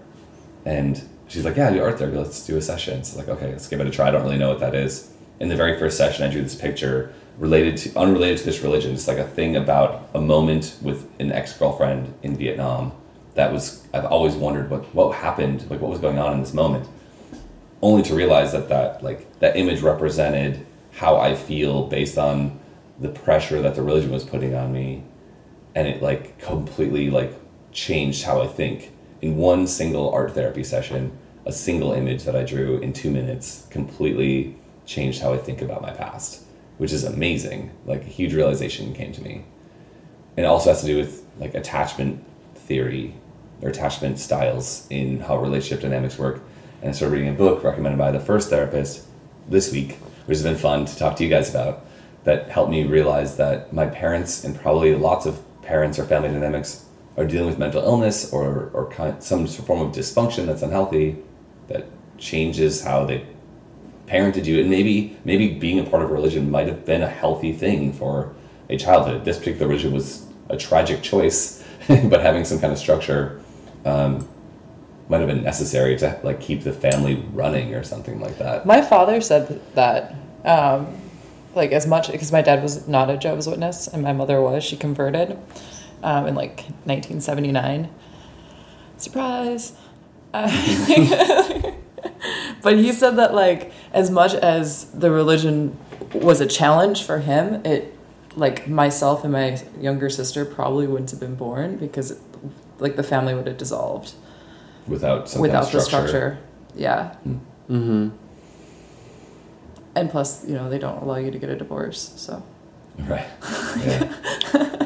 and she's like, yeah, I do art therapy, let's do a session. So I was like, okay, let's give it a try. I don't really know what that is. In the very first session, I drew this picture related to, unrelated to this religion. It's like a thing about a moment with an ex-girlfriend in Vietnam. That was, I've always wondered what, what happened, like what was going on in this moment, only to realize that that, like, that image represented how I feel based on the pressure that the religion was putting on me. And it like completely like changed how I think. In one single art therapy session, a single image that I drew in two minutes completely changed how I think about my past, which is amazing. Like a huge realization came to me. And it also has to do with like attachment theory, or attachment styles in how relationship dynamics work. And I started reading a book recommended by the first therapist this week, which has been fun to talk to you guys about, that helped me realize that my parents and probably lots of parents or family dynamics are dealing with mental illness or, or kind, some form of dysfunction that's unhealthy that changes how they parented you. And maybe maybe being a part of religion might have been a healthy thing for a childhood. This particular religion was a tragic choice, but having some kind of structure um, might have been necessary to like keep the family running or something like that. My father said that, um, like as much, because my dad was not a Jehovah's Witness and my mother was. She converted um, in like nineteen seventy-nine. Surprise. Uh, but he said that like as much as the religion was a challenge for him, it like myself and my younger sister probably wouldn't have been born because it, like the family would have dissolved without some without kind of structure. the structure. Yeah. Mm-hmm. And plus, you know, they don't allow you to get a divorce, so. Right. Yeah.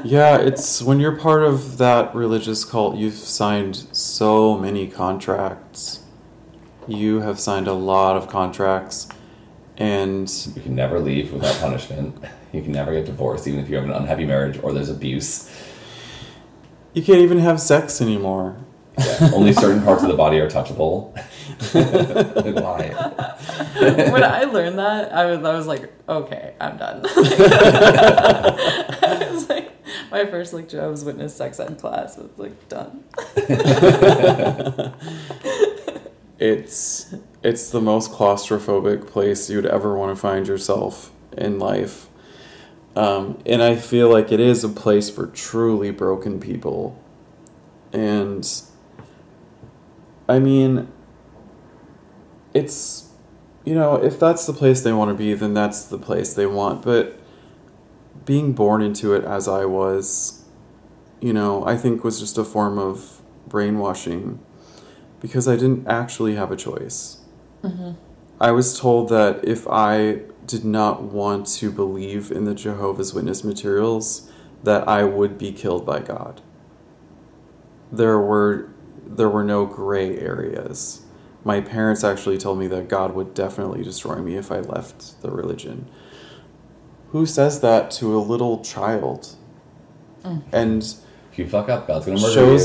Yeah, it's when you're part of that religious cult, you've signed so many contracts. You have signed a lot of contracts, and you can never leave without punishment. You can never get divorced, even if you have an unhappy marriage or there's abuse. You can't even have sex anymore. Yeah, only certain parts of the body are touchable. Why? When I learned that, I was I was like, okay, I'm done. I was like, my first lecture, I was Witness sex ed class. I was like, done. It's it's the most claustrophobic place you'd ever want to find yourself in life. Um, and I feel like it is a place for truly broken people. And I mean, it's, you know, if that's the place they want to be, then that's the place they want. But being born into it as I was, you know, I think was just a form of brainwashing because I didn't actually have a choice. Mm-hmm. I was told that if I did not want to believe in the Jehovah's Witness materials, that I would be killed by God. There were there were no gray areas. My parents actually told me that God would definitely destroy me if I left the religion. Who says that to a little child? Mm. And if you fuck up, God's gonna murder you.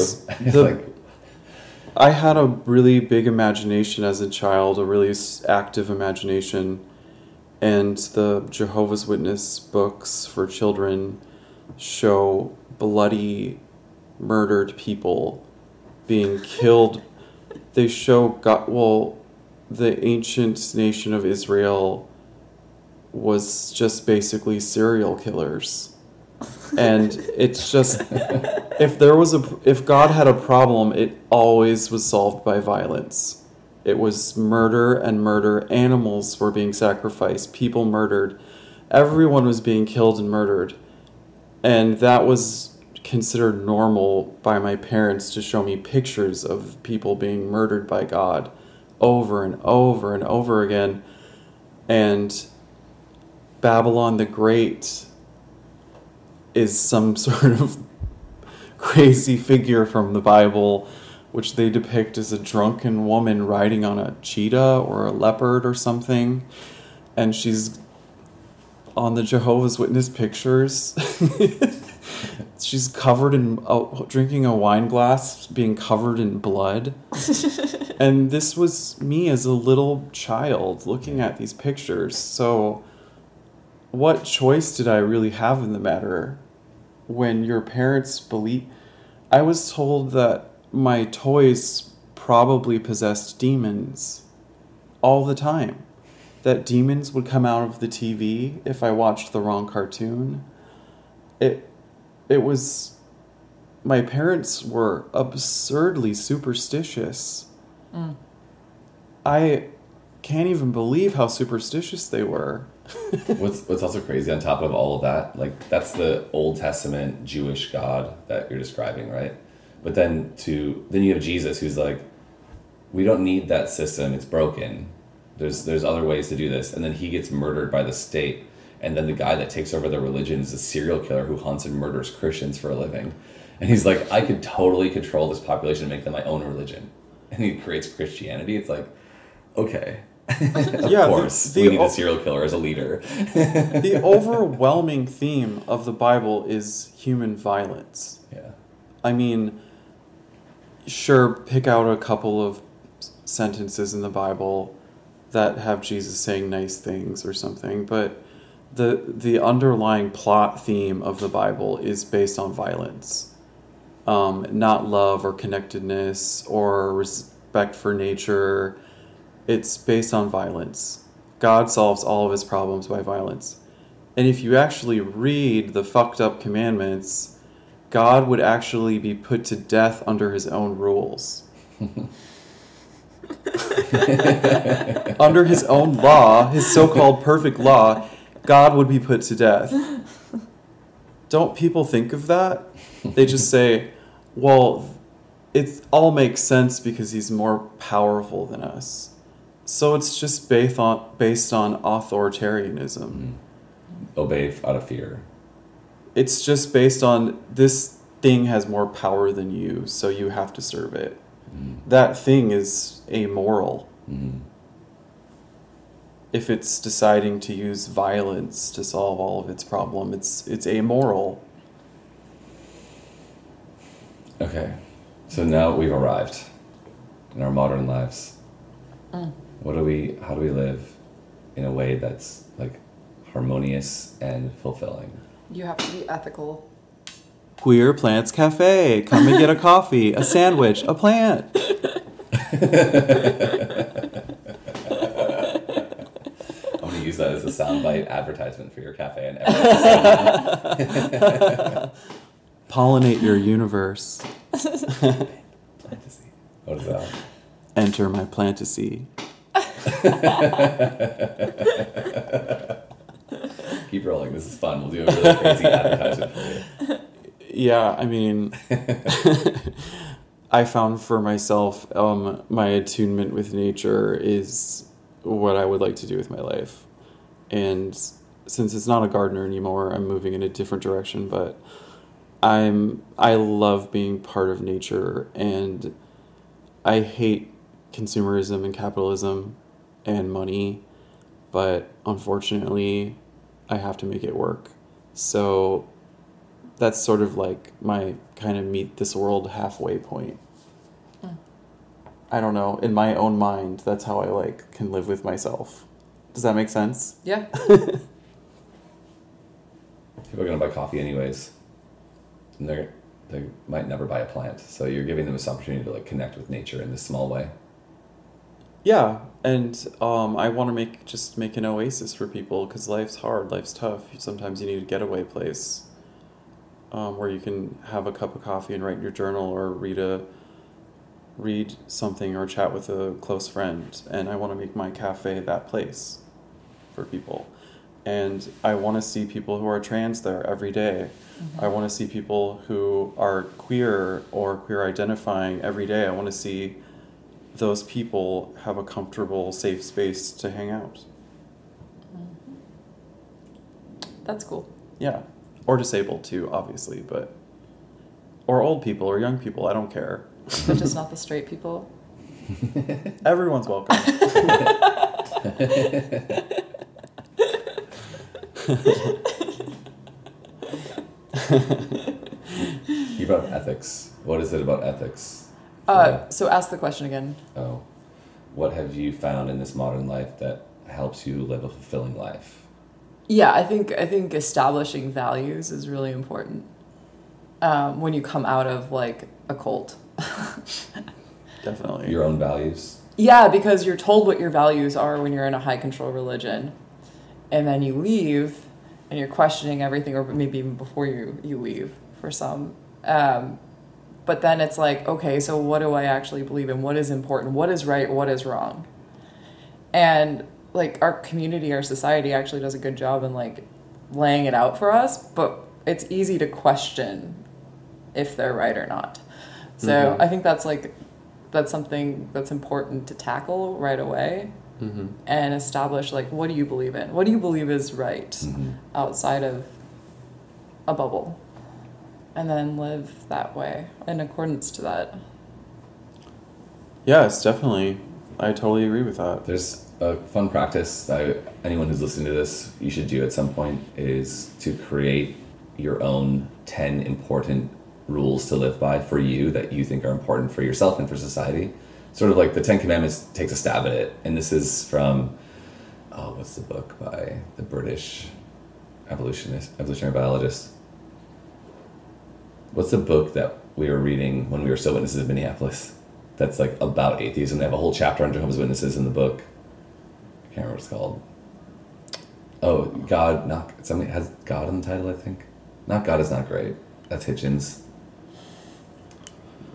The, like... I had a really big imagination as a child, a really active imagination, and the Jehovah's Witness books for children show bloody, murdered people being killed. They show God, well, the ancient nation of Israel was just basically serial killers. And it's just, if there was a, if God had a problem, it always was solved by violence. It was murder and murder. Animals were being sacrificed, people murdered. Everyone was being killed and murdered. And that was considered normal by my parents to show me pictures of people being murdered by God over and over and over again. And Babylon the Great is some sort of crazy figure from the Bible, which they depict as a drunken woman riding on a cheetah or a leopard or something. And she's on the Jehovah's Witness pictures. She's covered in, uh, drinking a wine glass, being covered in blood. And this was me as a little child looking at these pictures. So what choice did I really have in the matter when your parents believe... I was told that my toys probably possessed demons all the time. That demons would come out of the T V if I watched the wrong cartoon. It... It was, my parents were absurdly superstitious. Mm. I can't even believe how superstitious they were. what's what's also crazy on top of all of that, like that's the Old Testament Jewish God that you're describing, right? But then to then you have Jesus who's like, we don't need that system, it's broken. There's there's other ways to do this. And then he gets murdered by the state. And then the guy that takes over the religion is a serial killer who hunts and murders Christians for a living. And he's like, I could totally control this population and make them my own religion. And he creates Christianity. It's like, okay, Of yeah, course, the, the, we need a serial killer as a leader. The overwhelming theme of the Bible is human violence. Yeah, I mean, sure, pick out a couple of sentences in the Bible that have Jesus saying nice things or something, but the the underlying plot theme of the Bible is based on violence, um, not love or connectedness or respect for nature. It's based on violence. God solves all of his problems by violence. And if you actually read the fucked up commandments, God would actually be put to death under his own rules. Under his own law, his so-called perfect law, God would be put to death. Don't people think of that? They just say, well, it all makes sense because he's more powerful than us. So it's just based on based on authoritarianism. Mm. Obey out of fear. It's just based on this thing has more power than you, so you have to serve it. Mm. That thing is amoral. Mm. If it's deciding to use violence to solve all of its problem, it's it's amoral. Okay, so now we've arrived in our modern lives. Mm. What do we, how do we live in a way that's like harmonious and fulfilling? You have to be ethical. Queer Plants Cafe. Come and get a coffee, a sandwich, a plant. I'm going to use that as a soundbite advertisement for your cafe and everything. Pollinate your universe. Plantasy. What is that? Enter my plantasy. Keep rolling. This is fun. We'll do a really crazy advertisement for you. Yeah, I mean, I found for myself, um, my attunement with nature is what I would like to do with my life. And since it's not a gardener anymore, I'm moving in a different direction. But I'm I love being part of nature, and I hate consumerism and capitalism and money, but unfortunately I have to make it work. So that's sort of like my kind of meet this world halfway point. Mm. I don't know, in my own mind, that's how I like can live with myself. Does that make sense? Yeah. People are gonna buy coffee anyways, and they're they might never buy a plant, so you're giving them this opportunity to like connect with nature in this small way. Yeah, and um, I want to make just make an oasis for people, because life's hard, life's tough. Sometimes you need a getaway place um, where you can have a cup of coffee and write your journal or read a read something or chat with a close friend. And I want to make my cafe that place for people. And I want to see people who are trans there every day. Mm-hmm. I want to see people who are queer or queer identifying every day. I want to see those people have a comfortable, safe space to hang out. Mm-hmm. That's cool. Yeah. Or disabled too, obviously, but... Or old people or young people, I don't care. But just not the straight people. Everyone's welcome. You brought up ethics. What is it about ethics? Uh, so ask the question again. Oh. What have you found in this modern life that helps you live a fulfilling life? Yeah, I think I think establishing values is really important um, when you come out of like a cult. Definitely. Your own values? Yeah, because you're told what your values are when you're in a high control religion. And then you leave, and you're questioning everything, or maybe even before you, you leave for some. Um, but then it's like, okay, so what do I actually believe in? What is important? What is right? What is wrong? And, like, our community, our society actually does a good job in, like, laying it out for us. But it's easy to question if they're right or not. So mm-hmm. I think that's, like, that's something that's important to tackle right away. Mm-hmm. And establish, like, what do you believe in? What do you believe is right mm-hmm. outside of a bubble? And then live that way in accordance to that. Yes, definitely. I totally agree with that. There's a fun practice that anyone who's listening to this, you should do at some point, is to create your own ten important rules to live by for you that you think are important for yourself and for society. Sort of like the Ten Commandments takes a stab at it. And this is from, oh, what's the book by the British evolutionist, evolutionary biologist? What's the book that we were reading when we were still witnesses in Minneapolis? That's like about atheism. They have a whole chapter on Jehovah's Witnesses in the book. I can't remember what it's called. Oh, God, not, something has God in the title, I think. Not God is not great. That's Hitchens.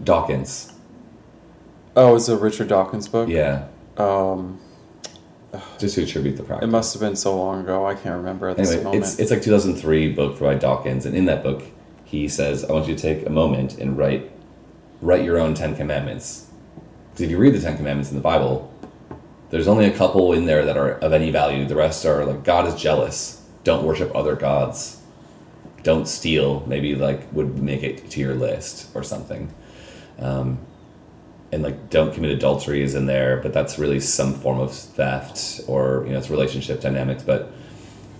Dawkins. Oh, it's a Richard Dawkins book? Yeah. Um, Just to attribute the practice. It must have been so long ago, I can't remember at this anyway, moment. It's, it's like two thousand three book by Dawkins, and in that book, he says, I want you to take a moment and write write your own Ten Commandments. Because if you read the Ten Commandments in the Bible, there's only a couple in there that are of any value. The rest are like, God is jealous. Don't worship other gods. Don't steal. Maybe like would make it to your list or something. Um, and like, don't commit adultery is in there, but that's really some form of theft or, you know, it's relationship dynamics. But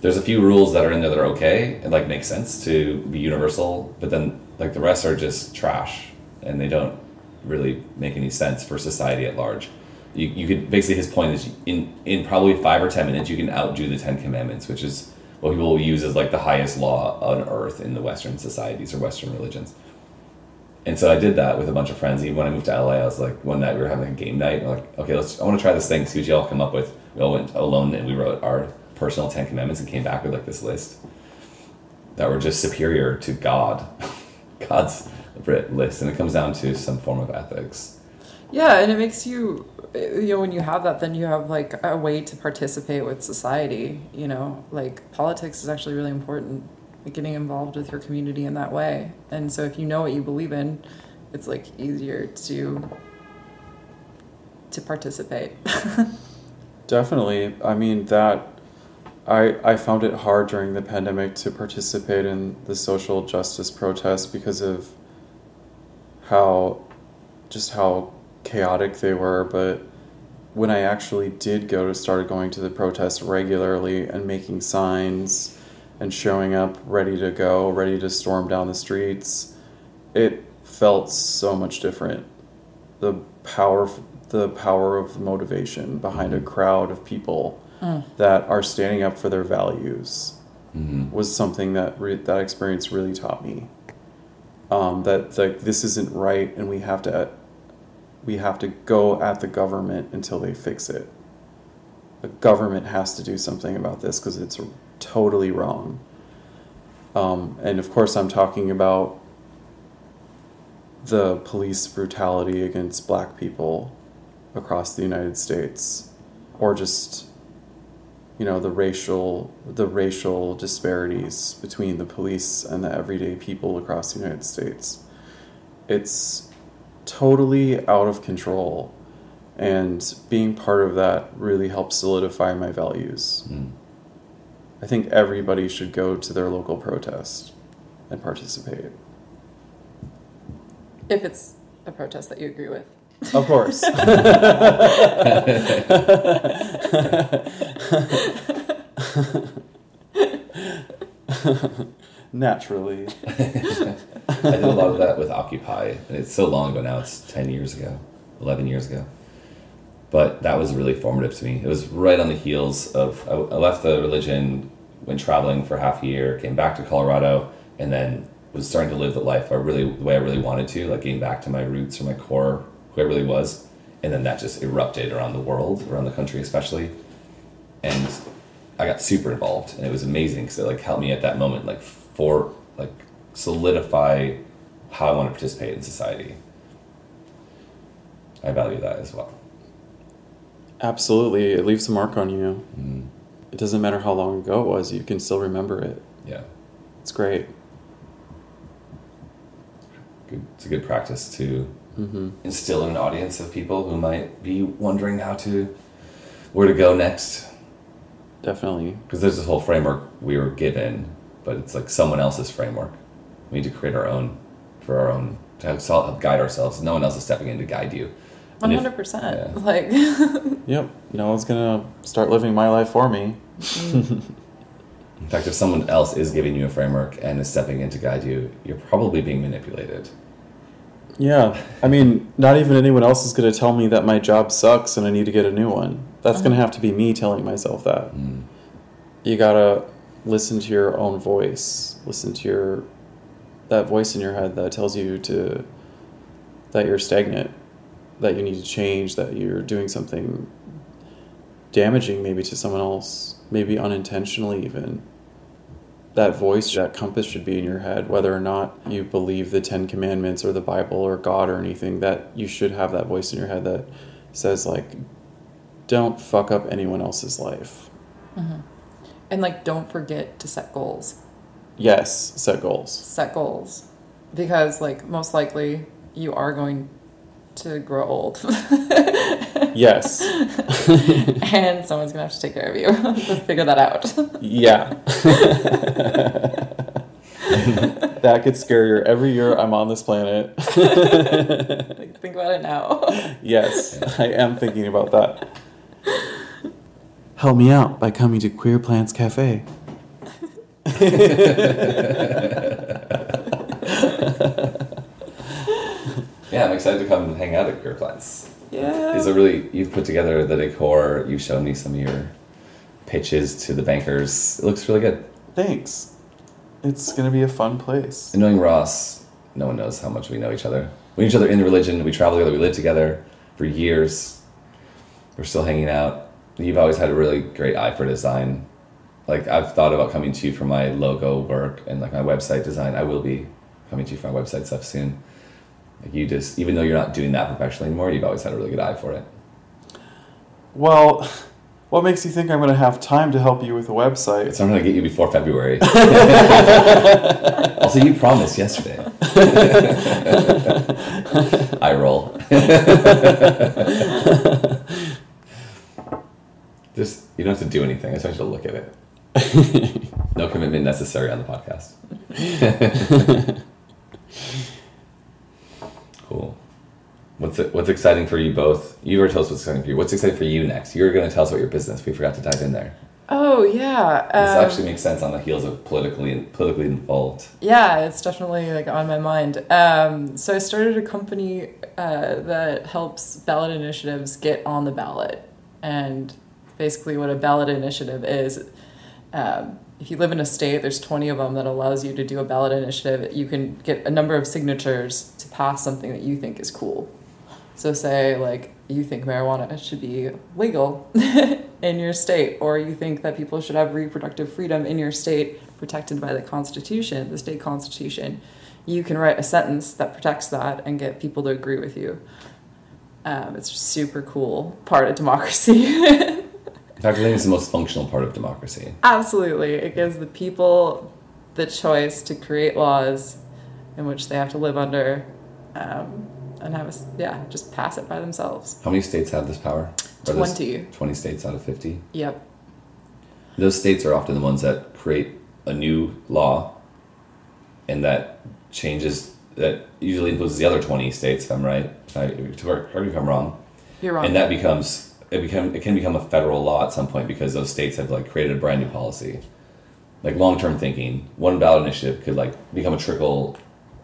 there's a few rules that are in there that are okay and like make sense to be universal. But then like the rest are just trash and they don't really make any sense for society at large. You you could basically, his point is in, in probably five or ten minutes, you can outdo the Ten Commandments, which is what people will use as like the highest law on earth in the Western societies or Western religions. And so I did that with a bunch of friends. Even when I moved to L A, I was like, one night we were having a game night. And we're like, okay, let's, I want to try this thing, see what y'all come up with. We all went alone and we wrote our personal Ten Commandments and came back with like this list that were just superior to God, God's list. And it comes down to some form of ethics. Yeah, and it makes you, you know, when you have that, then you have like a way to participate with society, you know, like politics is actually really important. Like getting involved with your community in that way. And so if you know what you believe in, it's like easier to to participate. Definitely. I mean, that I I found it hard during the pandemic to participate in the social justice protests because of how just how chaotic they were, but when I actually did go to started going to the protests regularly and making signs and showing up ready to go, ready to storm down the streets, it felt so much different. The power of, the power of motivation behind mm-hmm. a crowd of people mm. that are standing up for their values mm-hmm. was something that re- that experience really taught me. Um, that like this isn't right, and we have to we have to go at the government until they fix it. The government has to do something about this because it's totally wrong. Um, and of course I'm talking about the police brutality against black people across the United States, or just, you know, the racial the racial disparities between the police and the everyday people across the United States. It's totally out of control, and being part of that really helped solidify my values. Mm. I think everybody should go to their local protest and participate. If it's a protest that you agree with. Of course. Naturally. I did a lot of that with Occupy. And it's so long ago now, it's ten years ago, eleven years ago. But that was really formative to me. It was right on the heels of, I left the religion, went traveling for half a year, came back to Colorado, and then was starting to live the life I really, the way I really wanted to, like getting back to my roots or my core, who I really was. And then that just erupted around the world, around the country especially. And I got super involved, and it was amazing because it like helped me at that moment, like for, like solidify how I want to participate in society. I value that as well. Absolutely. It leaves a mark on you. Mm. It doesn't matter how long ago it was. You can still remember it. Yeah. It's great. Good. It's a good practice to mm-hmm. instill in an audience of people who might be wondering how to, where to go next. Definitely. Because there's this whole framework we were given, but it's like someone else's framework. We need to create our own for our own, to help guide ourselves. No one else is stepping in to guide you. one hundred percent. Yeah. Like, yep. No one's going to start living my life for me. In fact, if someone else is giving you a framework and is stepping in to guide you, you're probably being manipulated. Yeah. I mean, not even anyone else is going to tell me that my job sucks and I need to get a new one. That's mm. going to have to be me telling myself that. Mm. You got to listen to your own voice. Listen to your that voice in your head that tells you to that you're stagnant, that you need to change, that you're doing something damaging maybe to someone else, maybe unintentionally even. That voice, that compass should be in your head, whether or not you believe the Ten Commandments or the Bible or God or anything, that you should have that voice in your head that says, like, don't fuck up anyone else's life. Mm-hmm. And, like, don't forget to set goals. Yes, set goals. Set goals. Because, like, most likely you are going to grow old. Yes. And someone's going to have to take care of you. To figure that out. Yeah. That gets scarier every year I'm on this planet. Like, think about it now. Yes, I am thinking about that. Help me out by coming to Queer Plants Cafe. Yeah, I'm excited to come and hang out at Queer Plants. Yeah. These are really, you've put together the decor, you've shown me some of your pitches to the bankers. It looks really good. Thanks. It's going to be a fun place. And knowing Ross, no one knows how much we know each other. We know each other in religion, we travel together, we live together for years. We're still hanging out. You've always had a really great eye for design. Like, I've thought about coming to you for my logo work and, like, my website design. I will be coming to you for my website stuff soon. Like, you just, even though you're not doing that professionally anymore, you've always had a really good eye for it. Well, what makes you think I'm going to have time to help you with a website? It's not going to get you before February. Also, you promised yesterday. I roll. Just, you don't have to do anything. I just want you to look at it. No commitment necessary on the podcast. Cool. What's it, what's exciting for you both? You already told us what's exciting for you. What's exciting for you next? You're going to tell us about your business. We forgot to dive in there. Oh, yeah. This um, actually makes sense on the heels of politically politically involved. Yeah, it's definitely, like, on my mind. Um, so I started a company uh, that helps ballot initiatives get on the ballot. And basically what a ballot initiative is, um, if you live in a state, there's twenty of them that allows you to do a ballot initiative. You can get a number of signatures to pass something that you think is cool. So say, like, you think marijuana should be legal in your state, or you think that people should have reproductive freedom in your state protected by the Constitution, the state Constitution. You can write a sentence that protects that and get people to agree with you. Um, it's a super cool part of democracy. In fact, I think it's the most functional part of democracy. Absolutely. It gives the people the choice to create laws in which they have to live under um, and have a, yeah, just pass it by themselves. How many states have this power? twenty. twenty states out of fifty? Yep. Those states are often the ones that create a new law and that changes, that usually influences the other twenty states, if I'm right. Correct me if I'm wrong. You're wrong. And that becomes... It become it can become a federal law at some point because those states have, like, created a brand new policy, like long-term thinking. One ballot initiative could, like, become a trickle,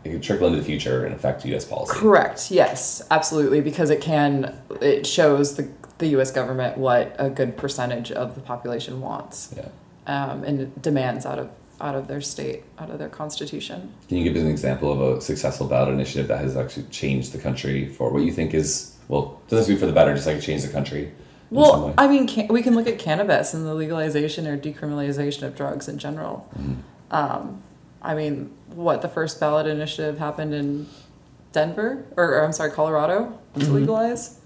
it could trickle into the future and affect U S policy. Correct. Yes, absolutely, because it can it shows the the U S government what a good percentage of the population wants, yeah, um, and demands out of out of their state, out of their constitution. Can you give us an example of a successful ballot initiative that has actually changed the country for what you think is? Well, it doesn't have to be for the better, just like it changed the country. Well, I mean, can, we can look at cannabis and the legalization or decriminalization of drugs in general. Mm. Um, I mean, what, the first ballot initiative happened in Denver? Or, or I'm sorry, Colorado to mm-hmm. legalize?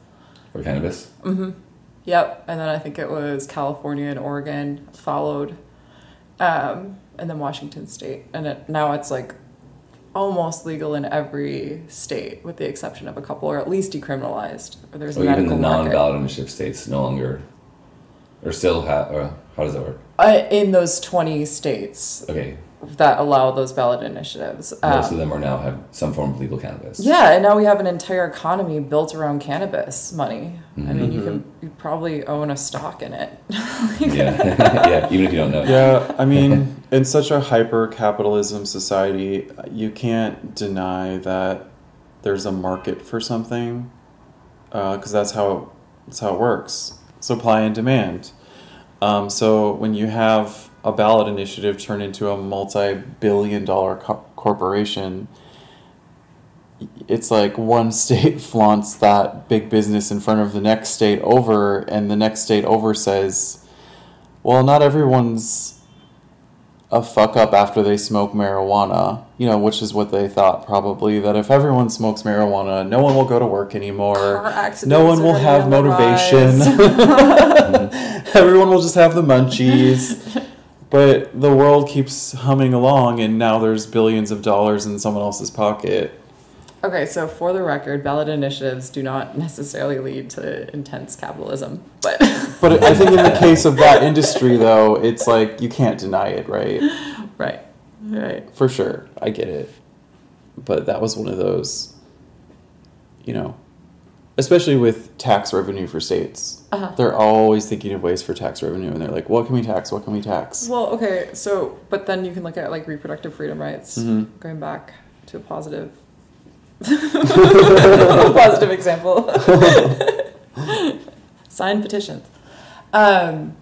For cannabis? Mm-hmm. Yep. And then I think it was California and Oregon followed. Um, and then Washington State. And it, now it's like... almost legal in every state, with the exception of a couple, or at least decriminalized. Or there's or a medical even the market. Non-ballot initiative states no longer, or still have, or how does that work? Uh, in those twenty states. Okay. that allow those ballot initiatives. Um, Most of them are now have some form of legal cannabis. Yeah, and now we have an entire economy built around cannabis money. Mm-hmm. I mean, you can you probably own a stock in it. like, yeah. yeah, even if you don't know. Yeah, I mean, in such a hyper-capitalism society, you can't deny that there's a market for something, because uh, that's how that's how it works. Supply and demand. Um, so when you have a ballot initiative turned into a multi-billion dollar co- corporation, it's like one state flaunts that big business in front of the next state over, and the next state over says, well, not everyone's a fuck up after they smoke marijuana, you know, which is what they thought probably, that if everyone smokes marijuana, no one will go to work anymore, no one will have motivation, everyone will just have the munchies. But the world keeps humming along, and now there's billions of dollars in someone else's pocket. Okay, so for the record, ballot initiatives do not necessarily lead to intense capitalism. But but I think in the case of that industry, though, it's like you can't deny it, right? Right, right. For sure, I get it. But that was one of those, you know, especially with tax revenue for states. Uh-huh. They're always thinking of ways for tax revenue, and they're like, what can we tax? What can we tax? Well, okay, so, but then you can look at, like, reproductive freedom rights, mm-hmm. going back to a positive, a positive example. Sign petitions. Um,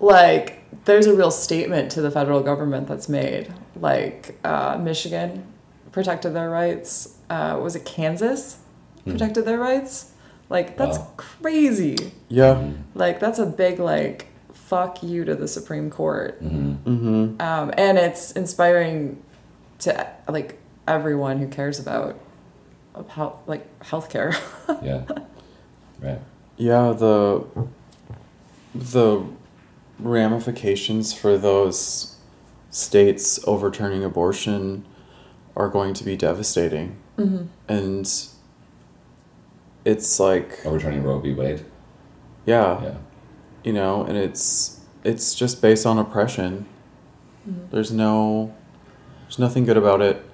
like, there's a real statement to the federal government that's made. Like, uh, Michigan protected their rights. Uh, was it Kansas? Protected their rights. Like, that's wow. crazy. Yeah. Like, that's a big, like, fuck you to the Supreme Court. Mm-hmm. Mm-hmm. Um, and it's inspiring to, like, everyone who cares about, about like, healthcare. Yeah. Right. Yeah, the, the ramifications for those states overturning abortion are going to be devastating. Mm-hmm. And it's like overturning Roe v. Wade. Yeah. Yeah. You know, and it's it's just based on oppression. Mm-hmm. There's no there's nothing good about it.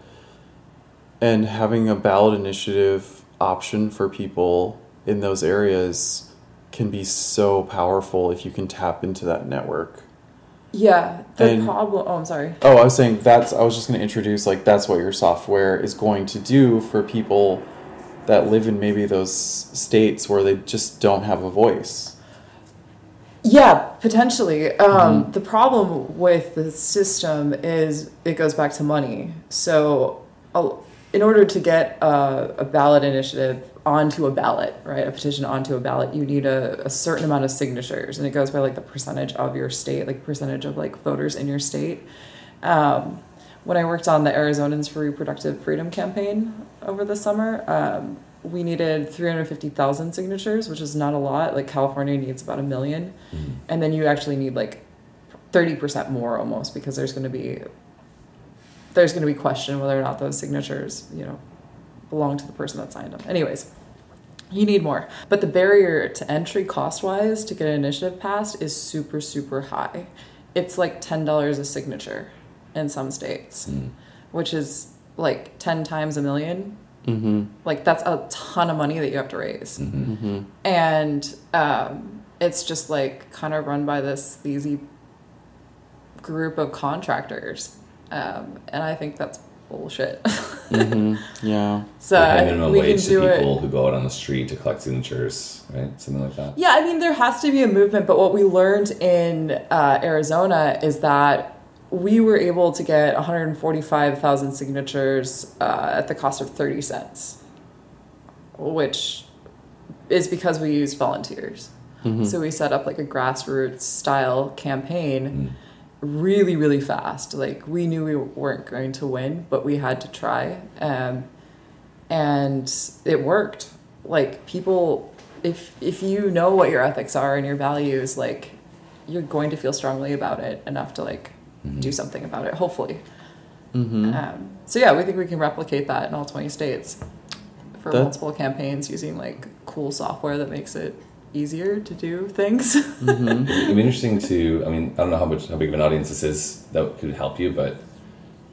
And having a ballot initiative option for people in those areas can be so powerful if you can tap into that network. Yeah. The and, problem oh I'm sorry. Oh, I was saying that's I was just gonna introduce like that's what your software is going to do for people that live in maybe those states where they just don't have a voice. Yeah, potentially. Um, mm-hmm. The problem with the system is it goes back to money. So uh, in order to get a, a ballot initiative onto a ballot, right, a petition onto a ballot, you need a, a certain amount of signatures. And it goes by, like, the percentage of your state, like, percentage of, like, voters in your state. Um, when I worked on the Arizonans for Reproductive Freedom campaign over the summer, um, we needed three hundred fifty thousand signatures, which is not a lot. Like, California needs about a million. Mm-hmm. And then you actually need, like, thirty percent more almost, because there's going to be there's going to be question whether or not those signatures, you know, belong to the person that signed them. Anyways, you need more. But the barrier to entry cost-wise to get an initiative passed is super, super high. It's, like, ten dollars a signature in some states, mm. which is like ten times a million. Mm-hmm. Like, that's a ton of money that you have to raise. Mm-hmm. Mm-hmm. And um, it's just, like, kind of run by this sleazy group of contractors. Um, and I think that's bullshit. Mm-hmm. Yeah. So like I minimum think we wage can do to people it. Who go out on the street to collect signatures, right? Something like that. Yeah. I mean, there has to be a movement, but what we learned in uh, Arizona is that we were able to get one hundred forty-five thousand signatures uh, at the cost of thirty cents, which is because we used volunteers. Mm-hmm. So we set up, like, a grassroots style campaign mm-hmm. really, really fast. Like, we knew we weren't going to win, but we had to try. Um, and it worked. Like, people, if if you know what your ethics are and your values, like, you're going to feel strongly about it enough to, like, mm-hmm. do something about it, hopefully. Mm-hmm. Um, so yeah, we think we can replicate that in all twenty states for that, multiple campaigns using, like, cool software that makes it easier to do things. Mm-hmm. It'd be interesting to, I mean, I don't know how much how big of an audience this is that could help you, but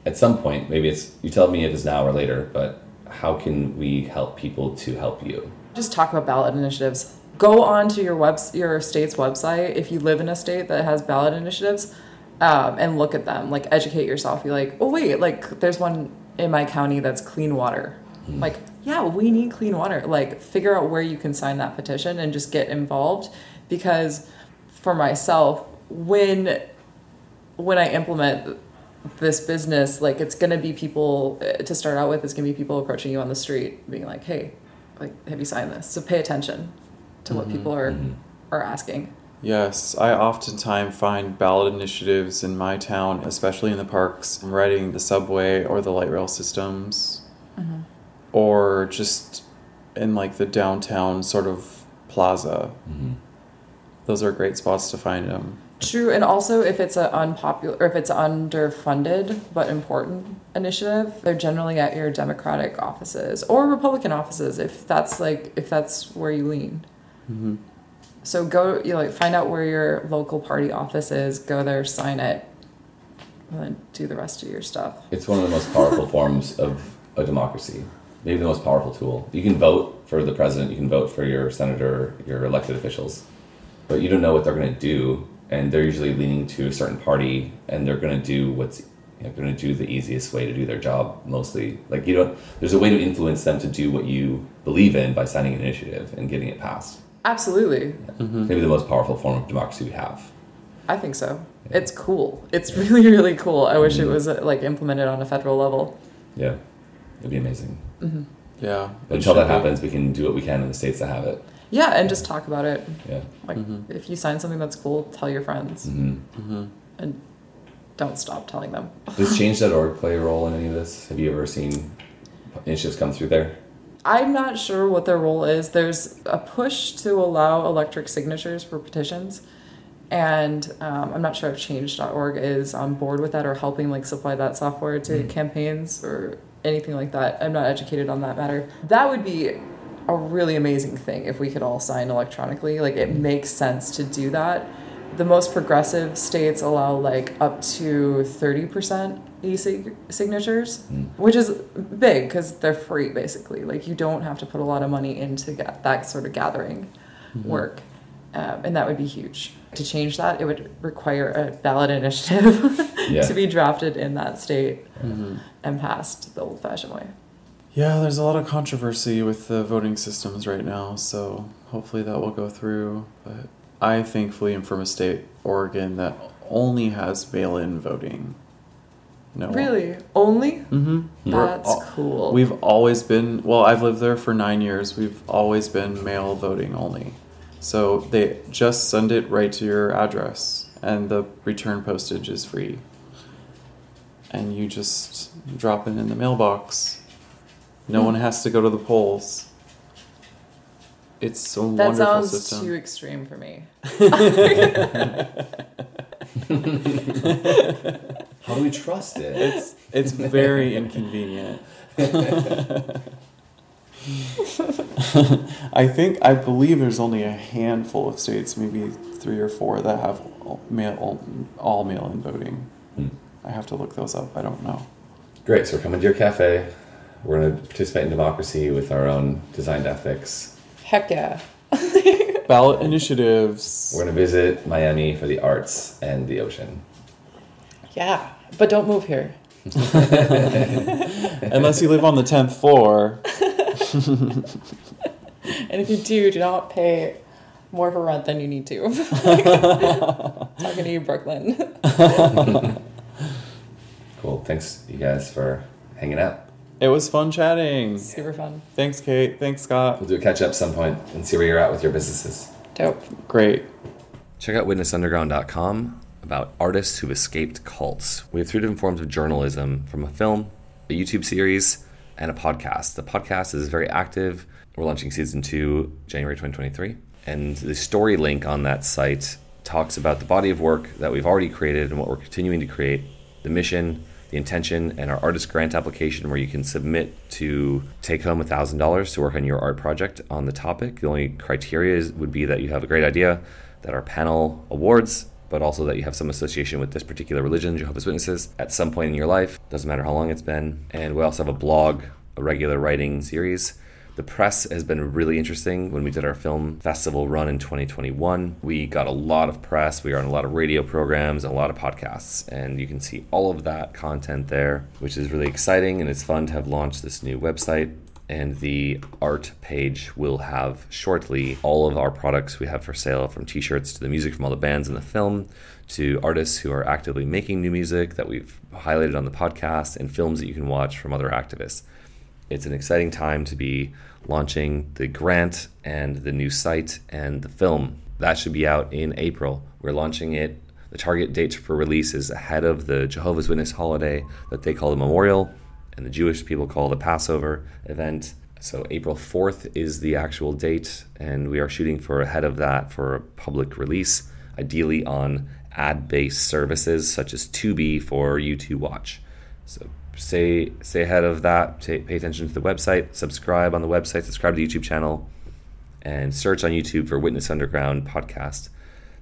at some point, maybe it's, you tell me it is now or later, but how can we help people to help you? Just talk about ballot initiatives. Go on to your web, your state's website if you live in a state that has ballot initiatives, um, and look at them. Like, educate yourself. Be like, oh wait, like there's one in my county that's clean water. Mm. Like, yeah, we need clean water. Like, figure out where you can sign that petition and just get involved. Because for myself, when when I implement this business, like, it's gonna be people to start out with. It's gonna be people approaching you on the street, being like, hey, like, have you signed this? So pay attention to what mm-hmm, people are mm-hmm. are asking. Yes, I oftentimes find ballot initiatives in my town, especially in the parks, riding the subway or the light rail systems, mm-hmm. or just in like the downtown sort of plaza. Mm-hmm. Those are great spots to find them. True, and also if it's a unpopular, or if it's underfunded but important initiative, they're generally at your Democratic offices or Republican offices if that's like if that's where you lean. Mm-hmm. So go, you know, like find out where your local party office is, go there, sign it, and then do the rest of your stuff. It's one of the most powerful forms of a democracy. Maybe the most powerful tool. You can vote for the president, you can vote for your senator, your elected officials, but you don't know what they're going to do. And they're usually leaning to a certain party, and they're going to do what's you know, going to do the easiest way to do their job. Mostly, like you don't. There's a way to influence them to do what you believe in by signing an initiative and getting it passed. Absolutely. Yeah. Mm-hmm. Maybe the most powerful form of democracy we have. I think so. Yeah. It's cool. It's yeah. really, really cool. I wish mm-hmm. it was like implemented on a federal level. Yeah, it'd be amazing. Mm-hmm. Yeah. But until that happens, be. we can do what we can in the states that have it. Yeah, and just talk about it. Yeah. Like, mm-hmm. if you sign something that's cool, tell your friends. Mm-hmm. Mm-hmm. And don't stop telling them. Does change dot org play a role in any of this? Have you ever seen initiatives come through there? I'm not sure what their role is. There's a push to allow electric signatures for petitions. And um, I'm not sure if change dot org is on board with that or helping like supply that software to mm-hmm. campaigns or anything like that. I'm not educated on that matter. That would be a really amazing thing if we could all sign electronically. Like, it makes sense to do that. The most progressive states allow like up to thirty percent e-signatures, mm. which is big because they're free basically. Like, you don't have to put a lot of money into get that sort of gathering mm-hmm. work. Um, and that would be huge. To change that, it would require a ballot initiative yeah. to be drafted in that state mm-hmm. and passed the old-fashioned way. Yeah, there's a lot of controversy with the voting systems right now, so hopefully that will go through. But I thankfully am from a state, Oregon, that only has mail-in voting. No. Really? Only? Mm-hmm. That's all, cool. We've always been, well, I've lived there for nine years. We've always been mail voting only. So they just send it right to your address, and the return postage is free. And you just drop it in the mailbox. No one has to go to the polls. It's so wonderful system. That sounds too extreme for me. How do we trust it? It's it's very inconvenient. I think I believe there's only a handful of states, maybe three or four, that have all mail all, all mail-in voting. Hmm. I have to look those up. I don't know. Great. So we're coming to your cafe. We're going to participate in democracy with our own designed ethics. Heck yeah. Ballot initiatives. We're going to visit Miami for the arts and the ocean. Yeah, but don't move here. Unless you live on the tenth floor. And if you do, do not pay more for rent than you need to. Talking to you, Brooklyn. Cool. Thanks, you guys, for hanging out. It was fun chatting. Super fun. Thanks, Kate. Thanks, Scott. We'll do a catch-up some point and see where you're at with your businesses. Dope. Great. Check out witness underground dot com about artists who've escaped cults. We have three different forms of journalism, from a film, a YouTube series, and a podcast. The podcast is very active. We're launching season two, January twenty twenty-three. And the story link on that site talks about the body of work that we've already created and what we're continuing to create, the mission, the intention, and our artist grant application, where you can submit to take home one thousand dollars to work on your art project on the topic. The only criteria is, would be that you have a great idea, that our panel awards but also that you have some association with this particular religion, Jehovah's Witnesses, at some point in your life. Doesn't matter how long it's been. And we also have a blog, a regular writing series. The press has been really interesting. When we did our film festival run in twenty twenty-one, we got a lot of press. We are on a lot of radio programs, a lot of podcasts, and you can see all of that content there, which is really exciting, and it's fun to have launched this new website. And the art page will have shortly all of our products we have for sale, from t-shirts to the music from all the bands in the film, to artists who are actively making new music that we've highlighted on the podcast, and films that you can watch from other activists. It's an exciting time to be launching the grant and the new site and the film. That should be out in April. We're launching it. The target date for release is ahead of the Jehovah's Witness holiday that they call the Memorial and the Jewish people call the Passover event. So April fourth is the actual date, and we are shooting for ahead of that for a public release, ideally on ad-based services such as Tubi for you to watch. So Stay, stay ahead of that, pay attention to the website, subscribe on the website, subscribe to the YouTube channel, and search on YouTube for Witness Underground Podcast.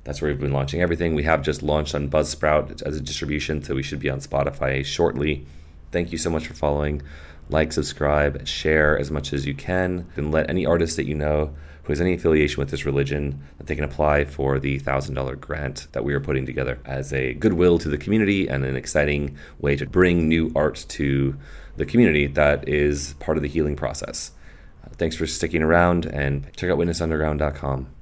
That's where we've been launching everything. We have just launched on Buzzsprout as a distribution, so we should be on Spotify shortly. Thank you so much for following. Like, subscribe, share as much as you can, and let any artist that you know who has any affiliation with this religion that they can apply for the one thousand dollars grant that we are putting together as a goodwill to the community and an exciting way to bring new art to the community that is part of the healing process. Uh, thanks for sticking around, and check out witness underground dot com.